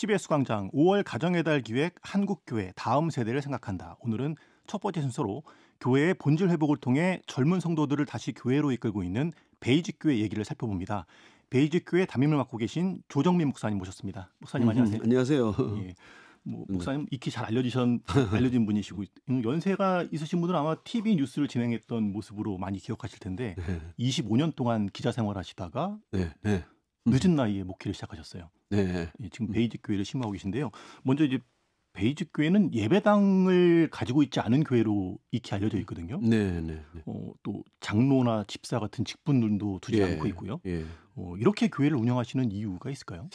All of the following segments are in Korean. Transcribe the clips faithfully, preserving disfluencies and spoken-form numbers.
씨비에스광장 오월 가정의 달 기획 한국교회 다음 세대를 생각한다. 오늘은 첫 번째 순서로 교회의 본질 회복을 통해 젊은 성도들을 다시 교회로 이끌고 있는 베이직교회 얘기를 살펴봅니다. 베이직교회 담임을 맡고 계신 조정민 목사님 모셨습니다. 목사님 안녕하세요. 음, 안녕하세요. 예. 뭐 목사님 익히 잘 알려지신, 알려진 분이시고 연세가 있으신 분들은 아마 티비 뉴스를 진행했던 모습으로 많이 기억하실 텐데 네. 이십오 년 동안 기자 생활하시다가 네. 네. 늦은 나이에 목회를 시작하셨어요. 네. 예, 지금 베이직 교회를 심화하고 계신데요. 먼저 이제 베이직 교회는 예배당을 가지고 있지 않은 교회로 익히 알려져 있거든요. 네, 네, 네. 어, 또 장로나 집사 같은 직분들도 두지 예, 않고 있고요. 예. 어, 이렇게 교회를 운영하시는 이유가 있을까요?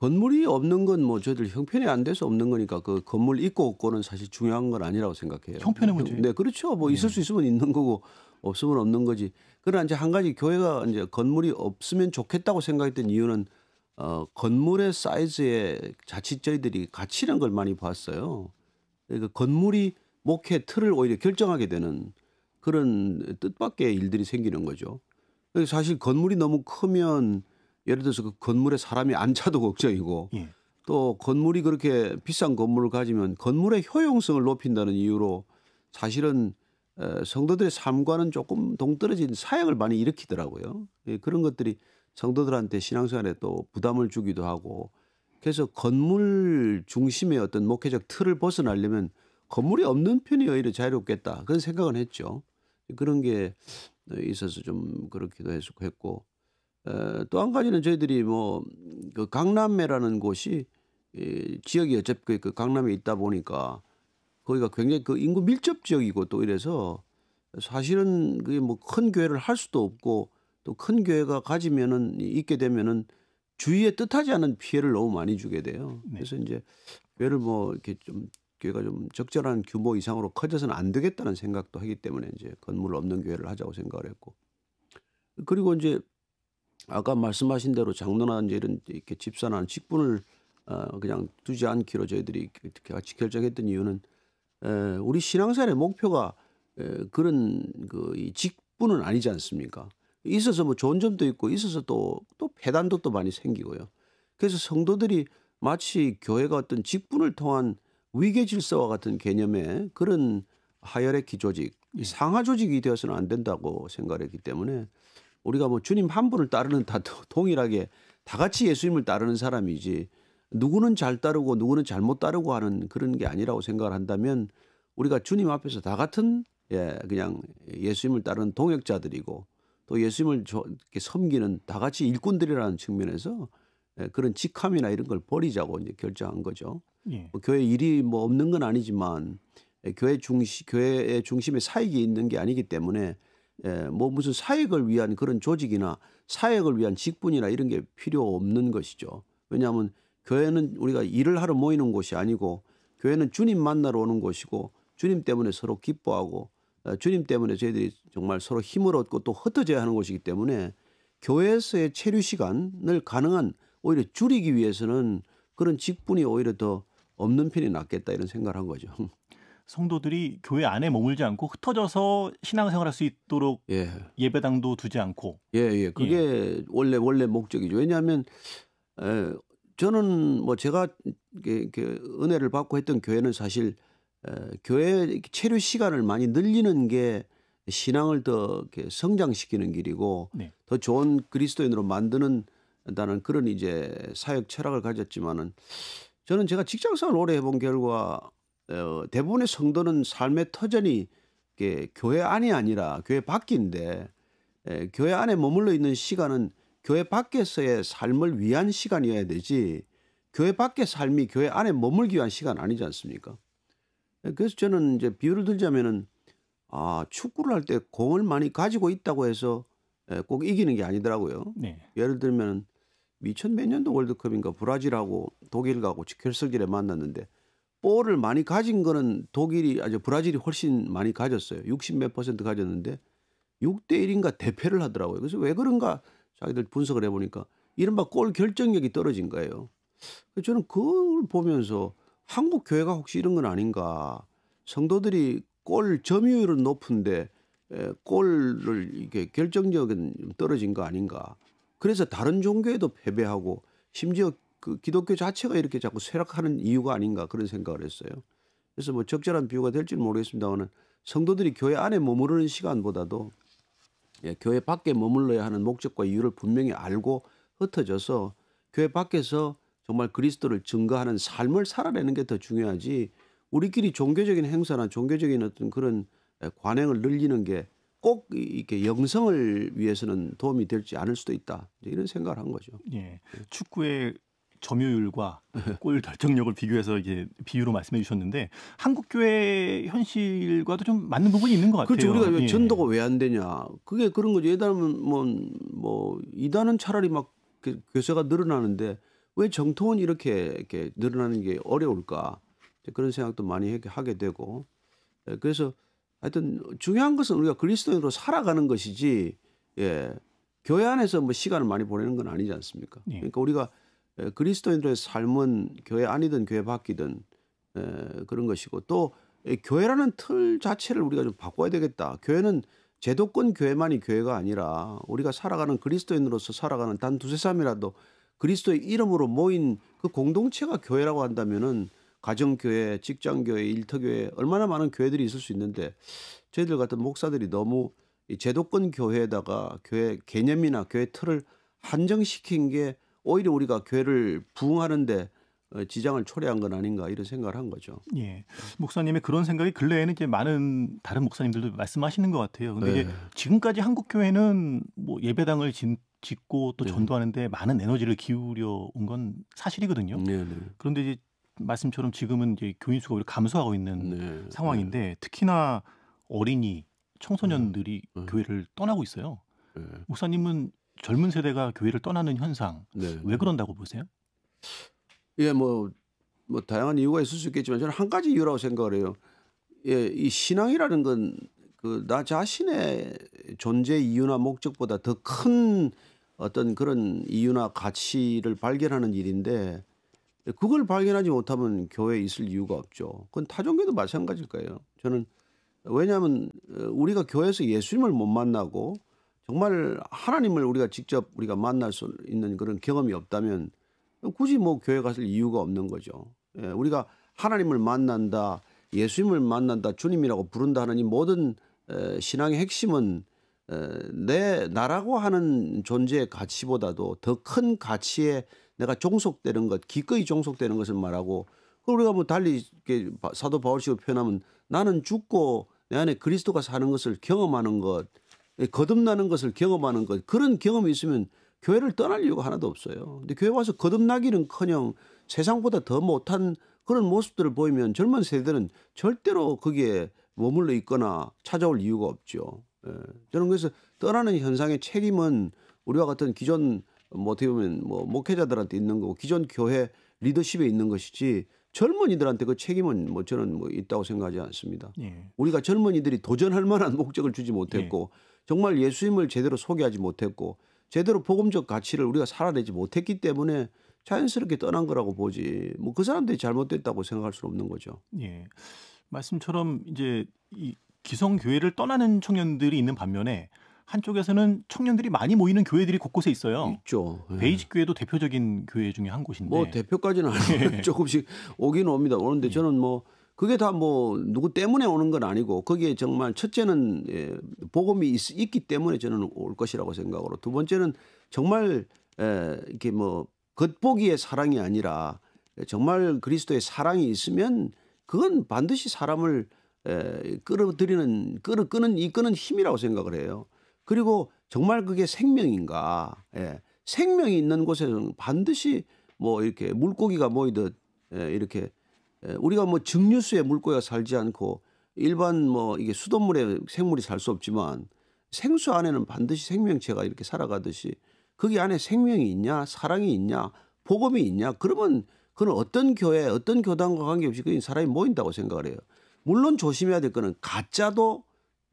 건물이 없는 건 뭐 저희들 형편이 안 돼서 없는 거니까 그 건물 있고 없고는 사실 중요한 건 아니라고 생각해요. 형편의 문제. 네, 그렇죠. 뭐 네. 있을 수 있으면 있는 거고 없으면 없는 거지. 그러나 이제 한 가지 교회가 이제 건물이 없으면 좋겠다고 생각했던 이유는 어, 건물의 사이즈에 자칫 저희들이 가치라는 걸 많이 봤어요. 그러니까 건물이 목회 틀을 오히려 결정하게 되는 그런 뜻밖의 일들이 생기는 거죠. 사실 건물이 너무 크면 예를 들어서 그 건물에 사람이 안 차도 걱정이고 예. 또 건물이 그렇게 비싼 건물을 가지면 건물의 효용성을 높인다는 이유로 사실은 성도들의 삶과는 조금 동떨어진 사역을 많이 일으키더라고요. 예, 그런 것들이 성도들한테 신앙생활에 또 부담을 주기도 하고 그래서 건물 중심의 어떤 목회적 틀을 벗어나려면 건물이 없는 편이 오히려 자유롭겠다 그런 생각은 했죠. 그런 게 있어서 좀 그렇기도 했고 또 한 가지는 저희들이 뭐 그 강남매라는 곳이 이 지역이 어차피 그 강남에 있다 보니까 거기가 굉장히 그 인구 밀접 지역이고 또 이래서 사실은 그게 뭐 큰 교회를 할 수도 없고 또 큰 교회가 가지면은 있게 되면은 주위에 뜻하지 않은 피해를 너무 많이 주게 돼요. 그래서 이제 교회를 뭐 이렇게 좀 교회가 좀 적절한 규모 이상으로 커져서는 안 되겠다는 생각도 하기 때문에 이제 건물 없는 교회를 하자고 생각을 했고 그리고 이제 아까 말씀하신 대로 장로나 이제 이런 이렇게 집사나 직분을 어 그냥 두지 않기로 저희들이 같이 결정했던 이유는 에 우리 신앙생활의 목표가 에 그런 그 이 직분은 아니지 않습니까? 있어서 뭐 좋은 점도 있고 있어서 또 또 배단도 또 많이 생기고요. 그래서 성도들이 마치 교회가 어떤 직분을 통한 위계 질서와 같은 개념의 그런 하이어라키 조직, 상하 조직이 되어서는 안 된다고 생각했기 때문에. 우리가 뭐 주님 한 분을 따르는 다 동일하게 다 같이 예수님을 따르는 사람이지 누구는 잘 따르고 누구는 잘못 따르고 하는 그런 게 아니라고 생각을 한다면 우리가 주님 앞에서 다 같은 예, 그냥 예수님을 따르는 동역자들이고 또 예수님을 저, 이렇게 섬기는 다 같이 일꾼들이라는 측면에서 예, 그런 직함이나 이런 걸 버리자고 이제 결정한 거죠. 예. 뭐 교회 일이 뭐 없는 건 아니지만 예, 교회 중시, 교회의 중심에 사역이 있는 게 아니기 때문에 예, 뭐 무슨 사역을 위한 그런 조직이나 사역을 위한 직분이나 이런 게 필요 없는 것이죠. 왜냐하면 교회는 우리가 일을 하러 모이는 곳이 아니고 교회는 주님 만나러 오는 곳이고 주님 때문에 서로 기뻐하고 주님 때문에 저희들이 정말 서로 힘을 얻고 또 흩어져야 하는 곳이기 때문에 교회에서의 체류 시간을 가능한 오히려 줄이기 위해서는 그런 직분이 오히려 더 없는 편이 낫겠다 이런 생각을 한 거죠. 성도들이 교회 안에 머물지 않고 흩어져서 신앙생활할 수 있도록 예. 예배당도 두지 않고 예예 예. 그게 예. 원래 원래 목적이죠. 왜냐하면 에, 저는 뭐 제가 이렇게, 이렇게 은혜를 받고 했던 교회는 사실 에, 교회 체류 시간을 많이 늘리는 게 신앙을 더 이렇게 성장시키는 길이고 네. 더 좋은 그리스도인으로 만드는다는 그런 이제 사역 철학을 가졌지만은 저는 제가 직장생활 오래 해본 결과. 어, 대부분의 성도는 삶의 터전이 이게 교회 안이 아니라 교회 밖인데 에, 교회 안에 머물러 있는 시간은 교회 밖에서의 삶을 위한 시간이어야 되지 교회 밖의 삶이 교회 안에 머물기 위한 시간 아니지 않습니까? 에, 그래서 저는 이제 비유를 들자면은 아 축구를 할 때 공을 많이 가지고 있다고 해서 에, 꼭 이기는 게 아니더라고요. 네. 예를 들면 이천 몇 년도 월드컵인가 브라질하고 독일하고 결승전에 만났는데. 볼을 많이 가진 거는 독일이 아주 브라질이 훨씬 많이 가졌어요. 육십 몇 퍼센트 가졌는데 육 대 일인가 대패를 하더라고요. 그래서 왜 그런가 자기들 분석을 해보니까 이른바 골 결정력이 떨어진 거예요. 저는 그걸 보면서 한국 교회가 혹시 이런 건 아닌가. 성도들이 골 점유율은 높은데 골을 이렇게 결정력은 떨어진 거 아닌가. 그래서 다른 종교에도 패배하고 심지어 그 기독교 자체가 이렇게 자꾸 쇠락하는 이유가 아닌가 그런 생각을 했어요. 그래서 뭐 적절한 비유가 될지는 모르겠습니다만 성도들이 교회 안에 머무르는 시간보다도 예, 교회 밖에 머물러야 하는 목적과 이유를 분명히 알고 흩어져서 교회 밖에서 정말 그리스도를 증거하는 삶을 살아내는 게 더 중요하지 우리끼리 종교적인 행사나 종교적인 어떤 그런 관행을 늘리는 게 꼭 이렇게 영성을 위해서는 도움이 될지 않을 수도 있다. 이런 생각을 한 거죠. 예, 축구의 점유율과 골 결정력을 비교해서 이제 비유로 말씀해 주셨는데 한국 교회 현실과도 좀 맞는 부분이 있는 것 같아요. 그렇죠. 우리가 왜 예. 전도가 왜 안 되냐? 그게 그런 거죠. 예단은 뭐, 뭐 이단은 차라리 막 교세가 늘어나는데 왜 정통은 이렇게 이렇게 늘어나는 게 어려울까? 그런 생각도 많이 하게 되고 그래서. 하여튼 중요한 것은 우리가 그리스도인으로 살아가는 것이지 예, 교회 안에서 뭐 시간을 많이 보내는 건 아니지 않습니까? 네. 그러니까 우리가 그리스도인들의 삶은 교회 안이든 교회 밖이든 예, 그런 것이고 또 예, 교회라는 틀 자체를 우리가 좀 바꿔야 되겠다. 교회는 제도권 교회만이 교회가 아니라 우리가 살아가는 그리스도인으로서 살아가는 단 두세 삶이라도 그리스도의 이름으로 모인 그 공동체가 교회라고 한다면은 가정교회, 직장교회, 일터교회 얼마나 많은 교회들이 있을 수 있는데 저희들 같은 목사들이 너무 이 제도권 교회에다가 교회 개념이나 교회 틀을 한정시킨 게 오히려 우리가 교회를 부흥하는 데 지장을 초래한 건 아닌가 이런 생각을 한 거죠. 예, 목사님의 그런 생각이 근래에는 이제 많은 다른 목사님들도 말씀하시는 것 같아요. 근데 네. 이제 지금까지 한국 교회는 뭐 예배당을 진 짓고 또 네. 전도하는데 많은 에너지를 기울여 온 건 사실이거든요. 네, 네. 그런데 이제 말씀처럼 지금은 이제 교인 수가 오히려 감소하고 있는 네, 상황인데 네. 특히나 어린이, 청소년들이 네. 교회를 떠나고 있어요. 네. 목사님은 젊은 세대가 교회를 떠나는 현상 네. 왜 그런다고 보세요? 예, 뭐, 뭐 다양한 이유가 있을 수 있겠지만 저는 한 가지 이유라고 생각을 해요. 예, 이 신앙이라는 건 그 나 자신의 존재 이유나 목적보다 더 큰 어떤 그런 이유나 가치를 발견하는 일인데. 그걸 발견하지 못하면 교회에 있을 이유가 없죠. 그건 타종교도 마찬가지일 거예요. 저는 왜냐하면 우리가 교회에서 예수님을 못 만나고 정말 하나님을 우리가 직접 우리가 만날 수 있는 그런 경험이 없다면 굳이 뭐 교회 갔을 이유가 없는 거죠. 우리가 하나님을 만난다, 예수님을 만난다, 주님이라고 부른다 하는 이 모든 신앙의 핵심은 내 나라고 하는 존재의 가치보다도 더 큰 가치의 내가 종속되는 것, 기꺼이 종속되는 것을 말하고 그걸 우리가 뭐 달리 사도 바울식으로 표현하면 나는 죽고 내 안에 그리스도가 사는 것을 경험하는 것, 거듭나는 것을 경험하는 것 그런 경험이 있으면 교회를 떠날 이유가 하나도 없어요. 근데 교회 와서 거듭나기는커녕 세상보다 더 못한 그런 모습들을 보이면 젊은 세대는 절대로 거기에 머물러 있거나 찾아올 이유가 없죠. 예. 저는 그래서 떠나는 현상의 책임은 우리와 같은 기존 뭐 어떻게 보면 뭐 목회자들한테 있는 거고 기존 교회 리더십에 있는 것이지 젊은이들한테 그 책임은 뭐 저는 뭐 있다고 생각하지 않습니다. 예. 우리가 젊은이들이 도전할 만한 목적을 주지 못했고 예. 정말 예수님을 제대로 소개하지 못했고 제대로 복음적 가치를 우리가 살아내지 못했기 때문에 자연스럽게 떠난 거라고 보지 뭐 그 사람들이 잘못됐다고 생각할 수는 없는 거죠. 예. 말씀처럼 이제 이 기성교회를 떠나는 청년들이 있는 반면에 한쪽에서는 청년들이 많이 모이는 교회들이 곳곳에 있어요. 있죠. 예. 베이직교회도 대표적인 교회 중에 한 곳인데. 뭐 대표까지는 아니고 예. 조금씩 오긴 옵니다. 오는데 예. 저는 뭐 그게 다 뭐 누구 때문에 오는 건 아니고 거기에 정말 첫째는 예, 복음이 있, 있기 때문에 저는 올 것이라고 생각으로 두 번째는 정말 예, 이렇게 뭐 겉보기의 사랑이 아니라 정말 그리스도의 사랑이 있으면 그건 반드시 사람을 예, 끌어들이는 끌어 끄는 이끄는 힘이라고 생각을 해요. 그리고 정말 그게 생명인가? 예. 생명이 있는 곳에는 반드시 뭐 이렇게 물고기가 모이듯 예, 이렇게 예, 우리가 뭐 증류수에 물고기가 살지 않고 일반 뭐 이게 수돗물에 생물이 살 수 없지만 생수 안에는 반드시 생명체가 이렇게 살아가듯이 거기 안에 생명이 있냐, 사랑이 있냐, 복음이 있냐? 그러면 그건 어떤 교회, 어떤 교단과 관계없이 그 사람이 모인다고 생각을 해요. 물론 조심해야 될 거는 가짜도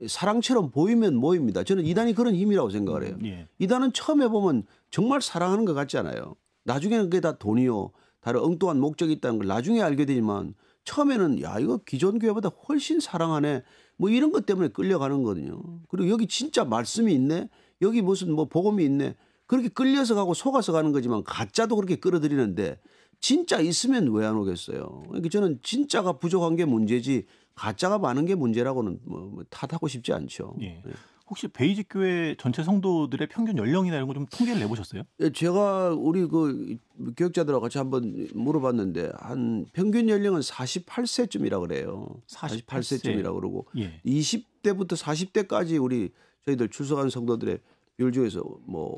사랑처럼 보이면 모입니다. 저는 이단이 그런 힘이라고 생각을 해요. 예. 이단은 처음에 보면 정말 사랑하는 것 같지 않아요. 나중에는 그게 다 돈이요. 다른 엉뚱한 목적이 있다는 걸 나중에 알게 되지만 처음에는 야 이거 기존 교회보다 훨씬 사랑하네. 뭐 이런 것 때문에 끌려가는 거거든요. 그리고 여기 진짜 말씀이 있네. 여기 무슨 뭐 복음이 있네. 그렇게 끌려서 가고 속아서 가는 거지만 가짜도 그렇게 끌어들이는데 진짜 있으면 왜 안 오겠어요. 그러니까 저는 진짜가 부족한 게 문제지 가짜가 많은 게 문제라고는 뭐 탓하고 싶지 않죠. 예. 혹시 베이직교회 전체 성도들의 평균 연령이나 이런 거 좀 통계를 내보셨어요? 예, 제가 우리 그 교육자들하고 같이 한번 물어봤는데 한 평균 연령은 사십팔 세쯤이라 그래요. 사십팔 세. 사십팔 세쯤이라 그러고 예. 이십 대부터 사십 대까지 우리 저희들 출석한 성도들의 비율 중에서 뭐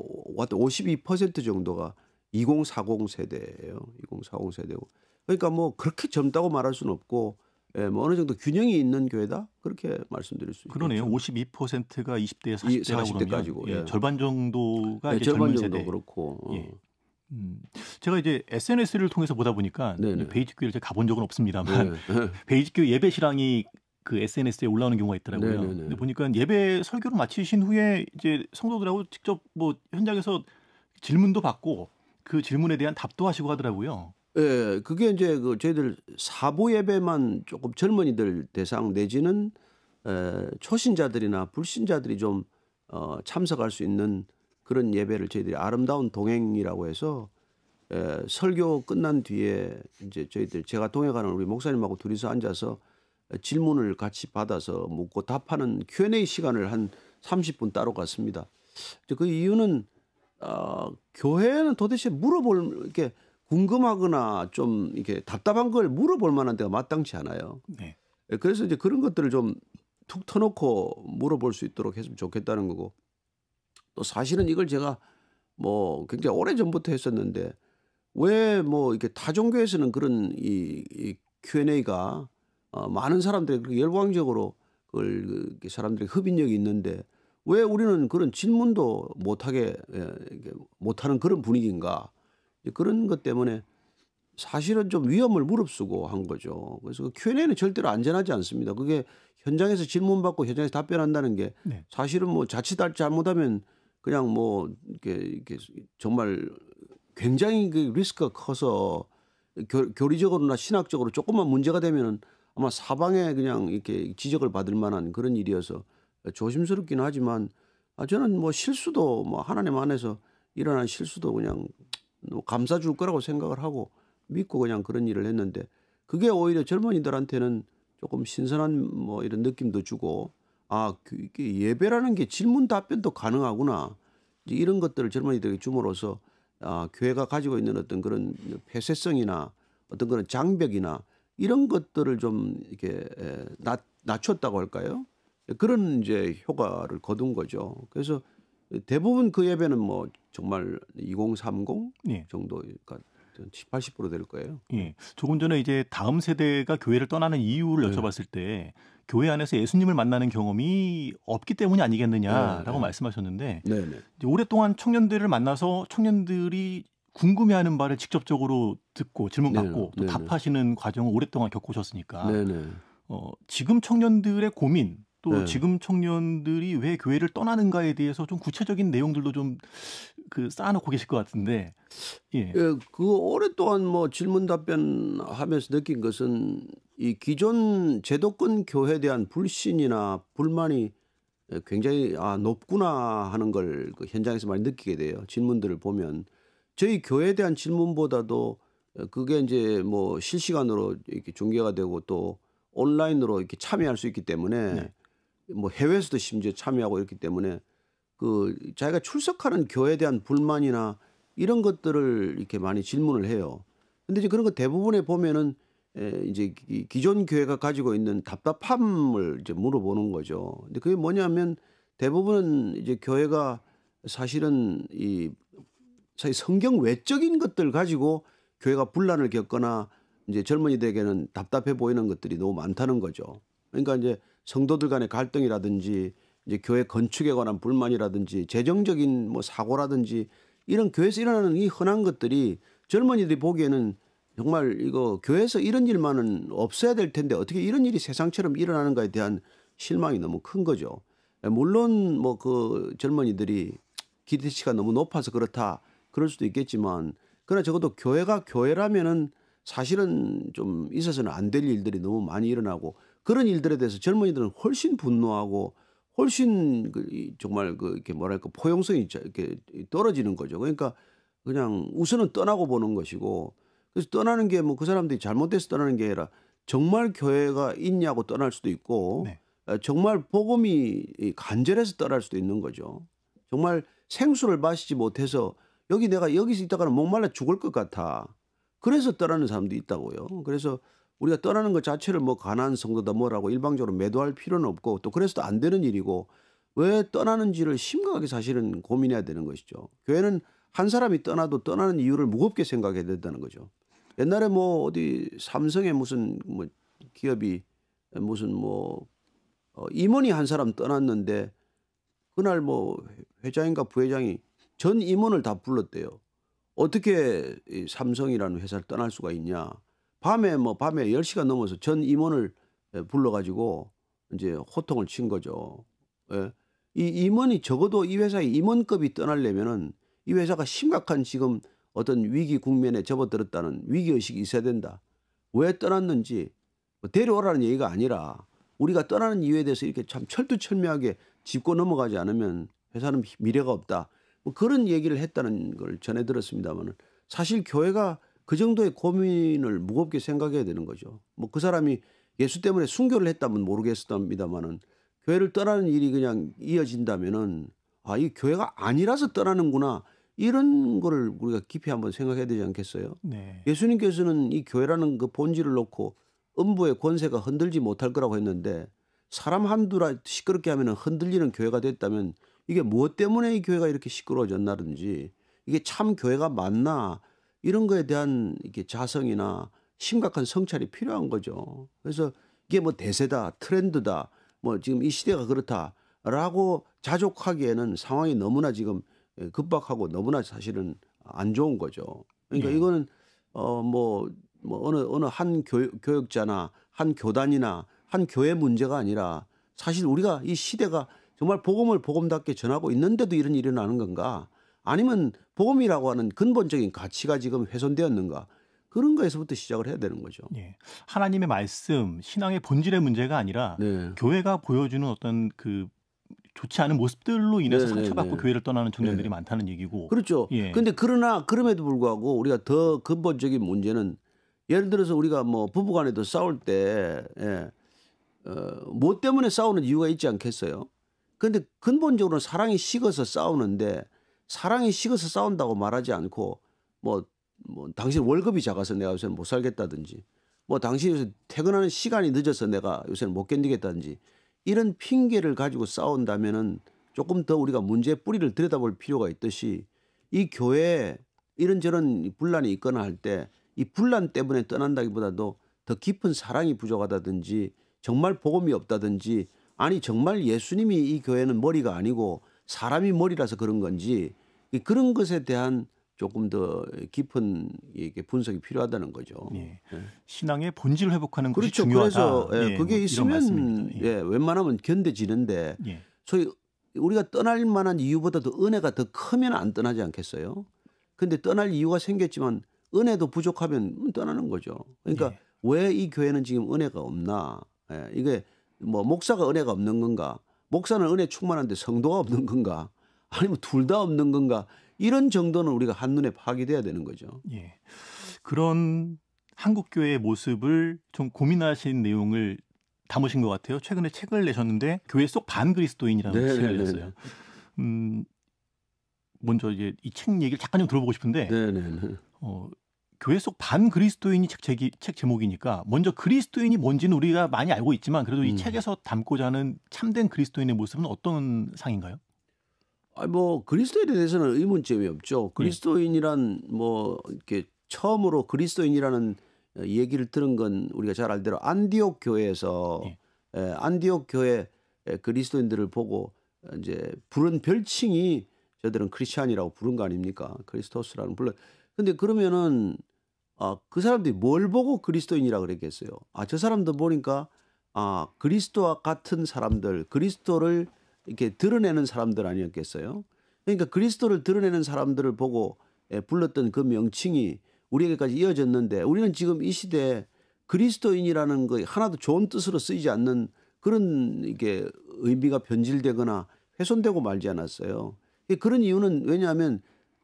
오십이 퍼센트 정도가 이공사공 세대예요. 이공사공 세대고. 그러니까 뭐 그렇게 젊다고 말할 수는 없고 예, 뭐 어느 정도 균형이 있는 교회다 그렇게 말씀드릴 수 있죠. 그러네요. 오십이 퍼센트가 이십 대에서 사십 대까지고 예, 예. 절반 정도가 예, 이제 젊은 세대. 절반 정도 그렇고. 예. 음, 제가 이제 에스엔에스를 통해서 보다 보니까 베이직교회를 제가 가본 적은 없습니다만 베이직교회 예배 실황이 그 에스엔에스에 올라오는 경우가 있더라고요. 네네네. 근데 보니까 예배 설교를 마치신 후에 이제 성도들하고 직접 뭐 현장에서 질문도 받고 그 질문에 대한 답도 하시고 하더라고요. 예, 그게 이제 그 저희들 사부 예배만 조금 젊은이들 대상 내지는 에, 초신자들이나 불신자들이 좀 어, 참석할 수 있는 그런 예배를 저희들이 아름다운 동행이라고 해서 에, 설교 끝난 뒤에 이제 저희들 제가 동행하는 우리 목사님하고 둘이서 앉아서 질문을 같이 받아서 묻고 답하는 큐 앤 에이 시간을 한 삼십 분 따로 갔습니다. 그 이유는 어, 교회는 도대체 물어볼 이렇게 궁금하거나 좀 이렇게 답답한 걸 물어볼 만한 데가 마땅치 않아요. 네. 그래서 이제 그런 것들을 좀 툭 터놓고 물어볼 수 있도록 했으면 좋겠다는 거고 또 사실은 이걸 제가 뭐 굉장히 오래 전부터 했었는데 왜 뭐 이렇게 타종교에서는 그런 이, 이 큐 앤 에이가 어, 많은 사람들이 열광적으로 그걸 사람들이 흡인력이 있는데 왜 우리는 그런 질문도 못하게 못하는 그런 분위기인가 그런 것 때문에 사실은 좀 위험을 무릅쓰고 한 거죠. 그래서 큐 앤 에이는 절대로 안전하지 않습니다. 그게 현장에서 질문받고 현장에서 답변한다는 게 네. 사실은 뭐 자칫 잘못하면 그냥 뭐 이렇게, 이렇게 정말 굉장히 그 리스크가 커서 교, 교리적으로나 신학적으로 조금만 문제가 되면은 아마 사방에 그냥 이렇게 지적을 받을 만한 그런 일이어서 조심스럽긴 하지만 저는 뭐 실수도 뭐 하나님 안에서 일어난 실수도 그냥 감싸 줄 거라고 생각을 하고 믿고 그냥 그런 일을 했는데 그게 오히려 젊은이들한테는 조금 신선한 뭐 이런 느낌도 주고 아 이게 예배라는 게 질문 답변도 가능하구나 이제 이런 것들을 젊은이들에게 줌으로써 아, 교회가 가지고 있는 어떤 그런 폐쇄성이나 어떤 그런 장벽이나 이런 것들을 좀 이렇게 낮, 낮췄다고 할까요? 그런 이제 효과를 거둔 거죠. 그래서 대부분 그 예배는 뭐 정말 이공삼공 예. 정도, 그러니까 칠십, 팔십 퍼센트 될 거예요. 예. 조금 전에 이제 다음 세대가 교회를 떠나는 이유를 네. 여쭤봤을 때 교회 안에서 예수님을 만나는 경험이 없기 때문이 아니겠느냐라고 네, 네. 말씀하셨는데 네, 네. 이제 오랫동안 청년들을 만나서 청년들이 궁금해하는 바를 직접적으로 듣고 질문받고 네, 네, 또 답하시는 네. 과정을 오랫동안 겪으셨으니까 네, 네. 어, 지금 청년들의 고민 또 네. 지금 청년들이 왜 교회를 떠나는가에 대해서 좀 구체적인 내용들도 좀 그 쌓아놓고 계실 것 같은데 예. 예, 그 오랫동안 뭐 질문 답변하면서 느낀 것은 이 기존 제도권 교회에 대한 불신이나 불만이 굉장히 아 높구나 하는 걸 그 현장에서 많이 느끼게 돼요. 질문들을 보면 저희 교회에 대한 질문보다도 그게 이제 뭐 실시간으로 이렇게 중계가 되고 또 온라인으로 이렇게 참여할 수 있기 때문에 네. 뭐 해외에서도 심지어 참여하고 이렇기 때문에 그 자기가 출석하는 교회에 대한 불만이나 이런 것들을 이렇게 많이 질문을 해요. 근데 이제 그런 거 대부분에 보면은 이제 기존 교회가 가지고 있는 답답함을 이제 물어보는 거죠. 근데 그게 뭐냐면 대부분은 이제 교회가 사실은 이 사실 성경 외적인 것들 가지고 교회가 분란을 겪거나 이제 젊은이들에게는 답답해 보이는 것들이 너무 많다는 거죠. 그러니까 이제 성도들 간의 갈등이라든지 이제 교회 건축에 관한 불만이라든지 재정적인 뭐 사고라든지 이런 교회에서 일어나는 이 흔한 것들이 젊은이들이 보기에는 정말 이거 교회에서 이런 일만은 없어야 될 텐데 어떻게 이런 일이 세상처럼 일어나는가에 대한 실망이 너무 큰 거죠. 물론 뭐 그 젊은이들이 기대치가 너무 높아서 그렇다 그럴 수도 있겠지만 그러나 적어도 교회가 교회라면은 사실은 좀 있어서는 안 될 일들이 너무 많이 일어나고 그런 일들에 대해서 젊은이들은 훨씬 분노하고 훨씬 정말 그 이렇게 뭐랄까 포용성이 이렇게 떨어지는 거죠. 그러니까 그냥 우선은 떠나고 보는 것이고, 그래서 떠나는 게 뭐 그 사람들이 잘못돼서 떠나는 게 아니라 정말 교회가 있냐고 떠날 수도 있고, 네. 정말 복음이 간절해서 떠날 수도 있는 거죠. 정말 생수를 마시지 못해서 여기 내가 여기서 있다가는 목말라 죽을 것 같아. 그래서 떠나는 사람도 있다고요. 그래서 우리가 떠나는 것 자체를 뭐 가난 성도다 뭐라고 일방적으로 매도할 필요는 없고, 또 그래서도 안 되는 일이고, 왜 떠나는지를 심각하게 사실은 고민해야 되는 것이죠. 교회는 한 사람이 떠나도 떠나는 이유를 무겁게 생각해야 된다는 거죠. 옛날에 뭐 어디 삼성의 무슨 뭐 기업이 무슨 뭐 어 임원이 한 사람 떠났는데 그날 뭐 회장인가 부회장이 전 임원을 다 불렀대요. 어떻게 이 삼성이라는 회사를 떠날 수가 있냐. 밤에 뭐 밤에 열 시가 넘어서 전 임원을 불러가지고 이제 호통을 친 거죠. 예. 이 임원이 적어도 이 회사의 임원급이 떠나려면은 이 회사가 심각한 지금 어떤 위기 국면에 접어들었다는 위기의식이 있어야 된다. 왜 떠났는지 뭐 데려오라는 얘기가 아니라 우리가 떠나는 이유에 대해서 이렇게 참 철두철미하게 짚고 넘어가지 않으면 회사는 미래가 없다. 뭐 그런 얘기를 했다는 걸 전해 들었습니다만은 사실 교회가 그 정도의 고민을 무겁게 생각해야 되는 거죠. 뭐 그 사람이 예수 때문에 순교를 했다면 모르겠습니다만은 교회를 떠나는 일이 그냥 이어진다면은 아, 이 교회가 아니라서 떠나는구나. 이런 거를 우리가 깊이 한번 생각해야 되지 않겠어요? 네. 예수님께서는 이 교회라는 그 본질을 놓고 음부의 권세가 흔들지 못할 거라고 했는데 사람 한두라 시끄럽게 하면 흔들리는 교회가 됐다면 이게 무엇 때문에 이 교회가 이렇게 시끄러워졌나든지 이게 참 교회가 맞나 이런 거에 대한 이렇게 자성이나 심각한 성찰이 필요한 거죠. 그래서 이게 뭐 대세다, 트렌드다, 뭐 지금 이 시대가 그렇다라고 자족하기에는 상황이 너무나 지금 급박하고 너무나 사실은 안 좋은 거죠. 그러니까 네. 이거는 어 뭐 뭐 어느 어느 한 교육, 교육자나 한 교단이나 한 교회 문제가 아니라 사실 우리가 이 시대가 정말 복음을 복음답게 전하고 있는데도 이런 일이 나는 건가? 아니면 복음이라고 하는 근본적인 가치가 지금 훼손되었는가? 그런 거에서부터 시작을 해야 되는 거죠. 예. 하나님의 말씀, 신앙의 본질의 문제가 아니라 네. 교회가 보여주는 어떤 그 좋지 않은 모습들로 인해서 네네네. 상처받고 교회를 떠나는 청년들이 네네. 많다는 얘기고. 그렇죠. 그런데 예. 그러나 그럼에도 불구하고 우리가 더 근본적인 문제는 예를 들어서 우리가 뭐 부부간에도 싸울 때 예. 어, 뭐 때문에 싸우는 이유가 있지 않겠어요? 그런데 근본적으로 사랑이 식어서 싸우는데 사랑이 식어서 싸운다고 말하지 않고 뭐, 뭐 당신 월급이 작아서 내가 요새는 못 살겠다든지 뭐 당신 요새 퇴근하는 시간이 늦어서 내가 요새는 못 견디겠다든지 이런 핑계를 가지고 싸운다면은 조금 더 우리가 문제의 뿌리를 들여다볼 필요가 있듯이 이 교회에 이런저런 분란이 있거나 할 때 이 분란 때문에 떠난다기보다도 더 깊은 사랑이 부족하다든지 정말 복음이 없다든지 아니 정말 예수님이 이 교회는 머리가 아니고 사람이 머리라서 그런 건지 그런 것에 대한 조금 더 깊은 분석이 필요하다는 거죠. 예. 예. 신앙의 본질을 회복하는 것이 그렇죠. 중요하다. 그래서 예, 그게 뭐 있으면 예. 예, 웬만하면 견뎌지는데 예. 소위 우리가 떠날 만한 이유보다도 은혜가 더 크면 안 떠나지 않겠어요? 근데 떠날 이유가 생겼지만 은혜도 부족하면 떠나는 거죠. 그러니까 예. 왜 이 교회는 지금 은혜가 없나? 예. 이게 뭐 목사가 은혜가 없는 건가? 목사는 은혜 충만한데 성도가 없는 건가? 아니면 둘 다 없는 건가? 이런 정도는 우리가 한눈에 파악이 돼야 되는 거죠. 예. 그런 한국 교회의 모습을 좀 고민하신 내용을 담으신 것 같아요. 최근에 책을 내셨는데 교회 속 반그리스도인이라는 네네네. 책을 냈어요. 음, 먼저 이제 이 책 얘기를 잠깐 좀 들어보고 싶은데 어, 교회 속 반그리스도인이 책, 제기, 책 제목이니까 먼저 그리스도인이 뭔지는 우리가 많이 알고 있지만 그래도 음. 이 책에서 담고자 하는 참된 그리스도인의 모습은 어떤 상인가요? 아, 뭐 그리스도에 대해서는 의문점이 없죠. 그리스도인이란 뭐 이렇게 처음으로 그리스도인이라는 얘기를 들은 건 우리가 잘 알대로 안디옥 교회에서 예. 에, 안디옥 교회 그리스도인들을 보고 이제 부른 별칭이 저들은 크리스찬이라고 부른 거 아닙니까? 크리스토스라는 불러. 근데 그러면은 아, 그 사람들이 뭘 보고 그리스도인이라고 그랬겠어요? 아, 저 사람들 보니까 아, 그리스도와 같은 사람들, 그리스도를 이렇게 드러내는 사람들 아니었겠어요? 그러니까 그리스도를 드러내는 사람들을 보고 불렀던 그 명칭이 우리에게까지 이어졌는데 우리는 지금 이 시대에 그리스도인이라는 거 하나도 좋은 뜻으로 쓰이지 않는 그런 이게 의미가 변질되거나 훼손되고 말지 않았어요. 그런 이유는 왜냐하면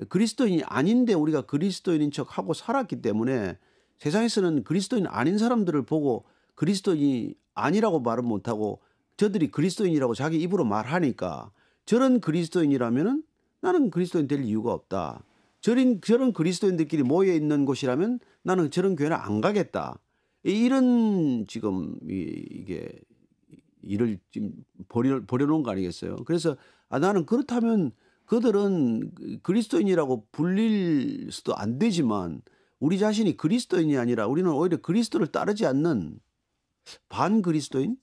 그리스도인이 아닌데 우리가 그리스도인인 척하고 살았기 때문에 세상에서는 그리스도인 아닌 사람들을 보고 그리스도인이 아니라고 말은 못하고 저들이 그리스도인이라고 자기 입으로 말하니까 저런 그리스도인이라면 나는 그리스도인 될 이유가 없다. 저런, 저런 그리스도인들끼리 모여있는 곳이라면 나는 저런 교회는 안 가겠다. 이런 지금 이게 일을 지금 버려, 버려놓은 거 아니겠어요? 그래서 아, 나는 그렇다면 그들은 그리스도인이라고 불릴 수도 안 되지만 우리 자신이 그리스도인이 아니라 우리는 오히려 그리스도를 따르지 않는 반그리스도인?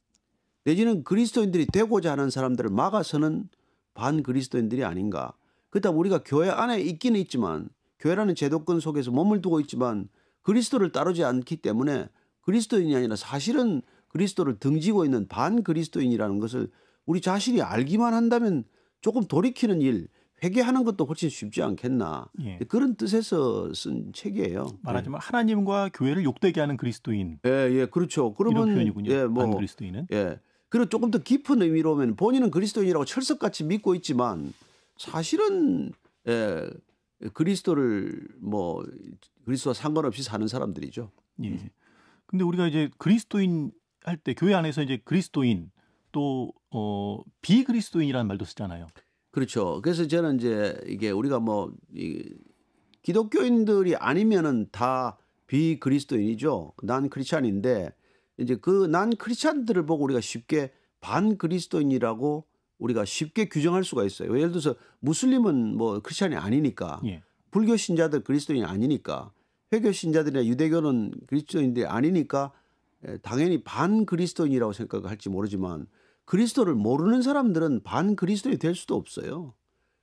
내지는 그리스도인들이 되고자 하는 사람들을 막아서는 반그리스도인들이 아닌가. 그렇다고 우리가 교회 안에 있기는 있지만 교회라는 제도권 속에서 몸을 두고 있지만 그리스도를 따르지 않기 때문에 그리스도인이 아니라 사실은 그리스도를 등지고 있는 반그리스도인이라는 것을 우리 자신이 알기만 한다면 조금 돌이키는 일, 회개하는 것도 훨씬 쉽지 않겠나. 예. 그런 뜻에서 쓴 책이에요. 말하자면 예. 하나님과 교회를 욕되게 하는 그리스도인. 예, 예, 그렇죠. 그러면 이런 표현이군요. 예, 뭐, 반그리스도인은. 예. 그리고 조금 더 깊은 의미로 보면 본인은 그리스도인이라고 철석같이 믿고 있지만 사실은 예, 그리스도를 뭐 그리스도와 상관없이 사는 사람들이죠. 예. 근데 우리가 이제 그리스도인 할 때 교회 안에서 이제 그리스도인 또 어, 비그리스도인이라는 말도 쓰잖아요. 그렇죠. 그래서 저는 이제 이게 우리가 뭐 이, 기독교인들이 아니면은 다 비그리스도인이죠. 난 크리스찬인데 이제 그 난 크리스찬들을 보고 우리가 쉽게 반그리스도인이라고 우리가 쉽게 규정할 수가 있어요. 예를 들어서 무슬림은 뭐 크리스찬이 아니니까, 예. 불교 신자들 그리스도인이 아니니까, 회교 신자들이나 유대교는 그리스도인들이 아니니까 당연히 반그리스도인이라고 생각할지 모르지만 그리스도를 모르는 사람들은 반그리스도인이 될 수도 없어요.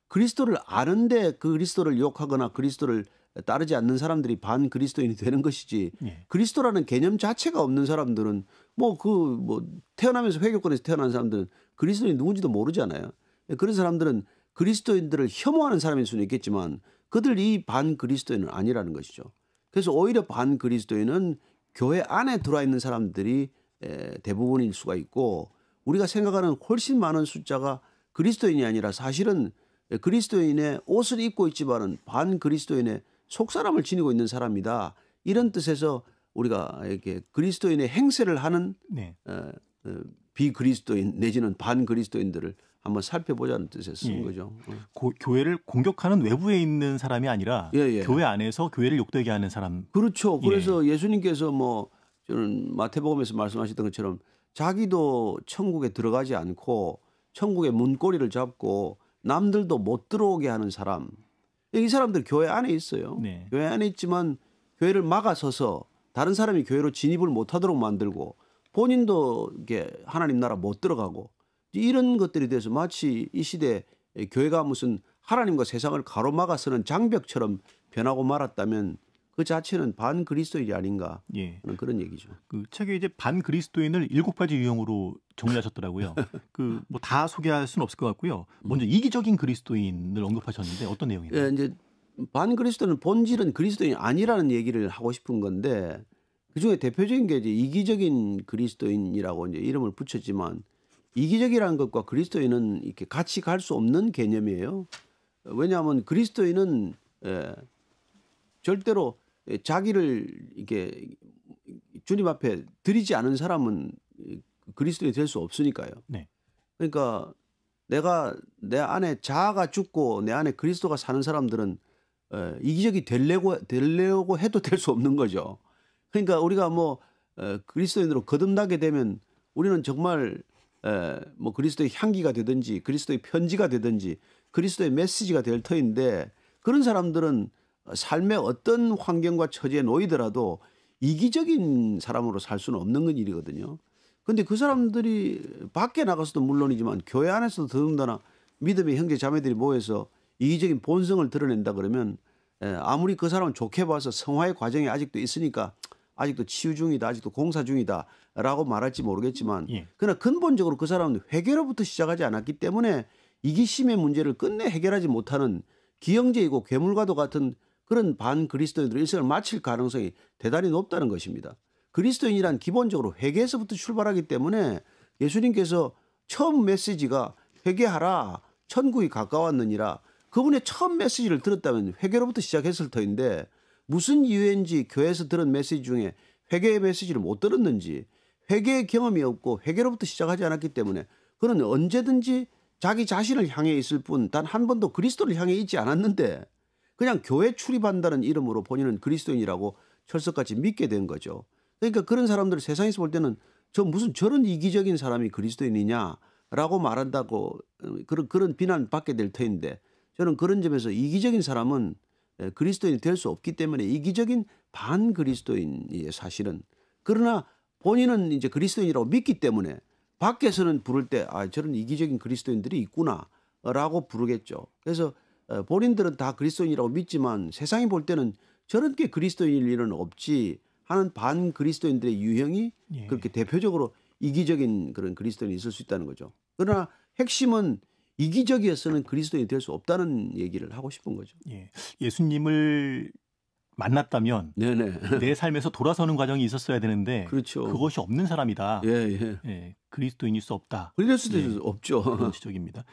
그리스도를 아는데 그리스도를 욕하거나 그리스도를 따르지 않는 사람들이 반그리스도인이 되는 것이지 예. 그리스도라는 개념 자체가 없는 사람들은 뭐 그 뭐 태어나면서 회교권에서 태어난 사람들은 그리스도인이 누군지도 모르잖아요. 그런 사람들은 그리스도인들을 혐오하는 사람일 수는 있겠지만 그들이 반그리스도인은 아니라는 것이죠. 그래서 오히려 반그리스도인은 교회 안에 들어와 있는 사람들이 대부분일 수가 있고 우리가 생각하는 훨씬 많은 숫자가 그리스도인이 아니라 사실은 그리스도인의 옷을 입고 있지만은 반그리스도인의 속사람을 지니고 있는 사람이다. 이런 뜻에서 우리가 이렇게 그리스도인의 행세를 하는 네. 어, 어, 비그리스도인 내지는 반그리스도인들을 한번 살펴보자는 뜻에서 쓴 예. 거죠. 고, 교회를 공격하는 외부에 있는 사람이 아니라 예, 예. 교회 안에서 교회를 욕되게 하는 사람. 그렇죠. 그래서 예. 예수님께서 뭐 저는 마태복음에서 말씀하셨던 것처럼 자기도 천국에 들어가지 않고 천국의 문고리를 잡고 남들도 못 들어오게 하는 사람. 이 사람들 교회 안에 있어요. 네. 교회 안에 있지만 교회를 막아서서 다른 사람이 교회로 진입을 못하도록 만들고 본인도 이렇게 하나님 나라 못 들어가고 이런 것들에 대해서 마치 이 시대에 교회가 무슨 하나님과 세상을 가로막아서는 장벽처럼 변하고 말았다면 그 자체는 반그리스도인이 아닌가 예. 하는 그런 얘기죠. 그 책에 이제 반그리스도인을 일곱 가지 유형으로 정리하셨더라고요. 그 뭐 다 소개할 수는 없을 것 같고요. 먼저 이기적인 그리스도인을 언급하셨는데 어떤 내용인가요? 예, 이제 반그리스도는 본질은 그리스도인이 아니라는 얘기를 하고 싶은 건데 그중에 대표적인 게 이제 이기적인 그리스도인이라고 이제 이름을 붙였지만 이기적이라는 것과 그리스도인은 이렇게 같이 갈 수 없는 개념이에요. 왜냐하면 그리스도인은 예, 절대로 자기를 이렇게 주님 앞에 드리지 않은 사람은 그리스도인이 될 수 없으니까요. 네. 그러니까 내가 내 안에 자아가 죽고 내 안에 그리스도가 사는 사람들은 이기적이 되려고, 되려고 해도 될 수 없는 거죠. 그러니까 우리가 뭐 그리스도인으로 거듭나게 되면 우리는 정말 뭐 그리스도의 향기가 되든지 그리스도의 편지가 되든지 그리스도의 메시지가 될 터인데 그런 사람들은 삶의 어떤 환경과 처지에 놓이더라도 이기적인 사람으로 살 수는 없는 건 일이거든요. 그런데 그 사람들이 밖에 나가서도 물론이지만 교회 안에서도 더군다나 믿음의 형제 자매들이 모여서 이기적인 본성을 드러낸다 그러면 아무리 그 사람은 좋게 봐서 성화의 과정이 아직도 있으니까 아직도 치유 중이다, 아직도 공사 중이다 라고 말할지 모르겠지만 예. 그러나 근본적으로 그 사람은 회개로부터 시작하지 않았기 때문에 이기심의 문제를 끝내 해결하지 못하는 기형제이고 괴물과도 같은 그런 반그리스도인들의 일생을 마칠 가능성이 대단히 높다는 것입니다. 그리스도인이란 기본적으로 회개에서부터 출발하기 때문에 예수님께서 처음 메시지가 회개하라 천국이 가까웠느니라, 그분의 처음 메시지를 들었다면 회개로부터 시작했을 터인데 무슨 이유인지 교회에서 들은 메시지 중에 회개의 메시지를 못 들었는지 회개의 경험이 없고 회개로부터 시작하지 않았기 때문에 그는 언제든지 자기 자신을 향해 있을 뿐 단 한 번도 그리스도를 향해 있지 않았는데 그냥 교회 출입한다는 이름으로 본인은 그리스도인이라고 철석같이 믿게 된 거죠. 그러니까 그런 사람들을 세상에서 볼 때는 저 무슨 저런 이기적인 사람이 그리스도인이냐라고 말한다고 그런, 그런 비난 받게 될 터인데 저는 그런 점에서 이기적인 사람은 그리스도인이 될 수 없기 때문에 이기적인 반 그리스도인이에요, 사실은. 그러나 본인은 이제 그리스도인이라고 믿기 때문에 밖에서는 부를 때 아, 저런 이기적인 그리스도인들이 있구나라고 부르겠죠. 그래서 본인들은 다 그리스도인이라고 믿지만 세상이 볼 때는 저런 게 그리스도인일 일은 없지 하는 반 그리스도인들의 유형이 예. 그렇게 대표적으로 이기적인 그런 그리스도인이 있을 수 있다는 거죠. 그러나 핵심은 이기적이어서는 그리스도인이 될 수 없다는 얘기를 하고 싶은 거죠. 예. 예수님을 만났다면 네네. 내 삶에서 돌아서는 과정이 있었어야 되는데 그렇죠. 그것이 없는 사람이다. 예, 예. 예, 그리스도인일 수 없다. 그리스도인일 수 예, 없죠. 그런 지적입니다.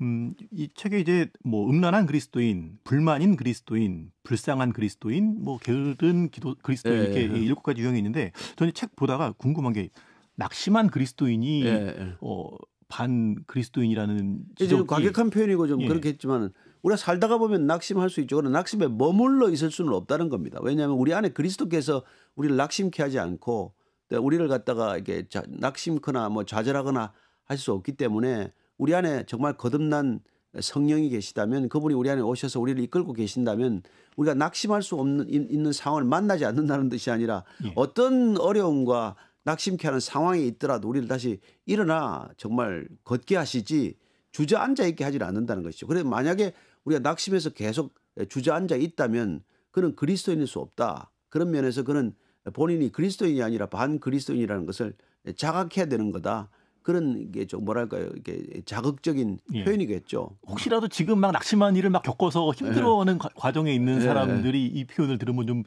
음, 이 책에 이제 뭐 음란한 그리스도인, 불만인 그리스도인, 불쌍한 그리스도인, 뭐 게으른 기도, 그리스도인 이렇게 예, 예. 일곱 가지 유형이 있는데 저는 책 보다가 궁금한 게 낙심한 그리스도인이 예, 예. 어, 반 그리스도인이라는 지적이 과격한 표현이고 좀 예. 그렇겠지만 우리가 살다가 보면 낙심할 수 있죠. 그러나 낙심에 머물러 있을 수는 없다는 겁니다. 왜냐하면 우리 안에 그리스도께서 우리를 낙심케 하지 않고 우리를 갖다가 이게 낙심거나 뭐 좌절하거나 할 수 없기 때문에 우리 안에 정말 거듭난 성령이 계시다면 그분이 우리 안에 오셔서 우리를 이끌고 계신다면 우리가 낙심할 수 없는 있는 상황을 만나지 않는다는 뜻이 아니라 예. 어떤 어려움과 낙심케 하는 상황이 있더라도 우리를 다시 일어나 정말 걷게 하시지 주저앉아 있게 하지는 않는다는 것이죠. 그래서 만약에 우리가 낙심해서 계속 주저앉아 있다면 그는 그리스도인일 수 없다. 그런 면에서 그는 본인이 그리스도인이 아니라 반 그리스도인이라는 것을 자각해야 되는 거다. 그런 게 좀 뭐랄까요, 이게 자극적인 예. 표현이겠죠. 혹시라도 지금 막 낙심한 일을 막 겪어서 힘들어하는 예. 과정에 있는 사람들이 예. 이 표현을 들으면 좀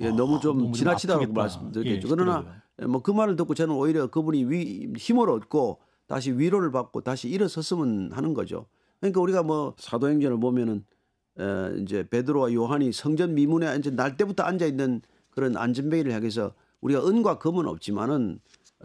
예, 아, 너무 좀 너무 지나치다고 말씀드리겠죠. 예, 그러나 뭐 그 말을 듣고 저는 오히려 그분이 위, 힘을 얻고 다시 위로를 받고 다시 일어섰으면 하는 거죠. 그러니까 우리가 뭐 사도행전을 보면은 에, 이제 베드로와 요한이 성전 미문에 이제 날 때부터 앉아 있는 그런 안전뱅이를 향해서 우리가 은과 금은 없지만은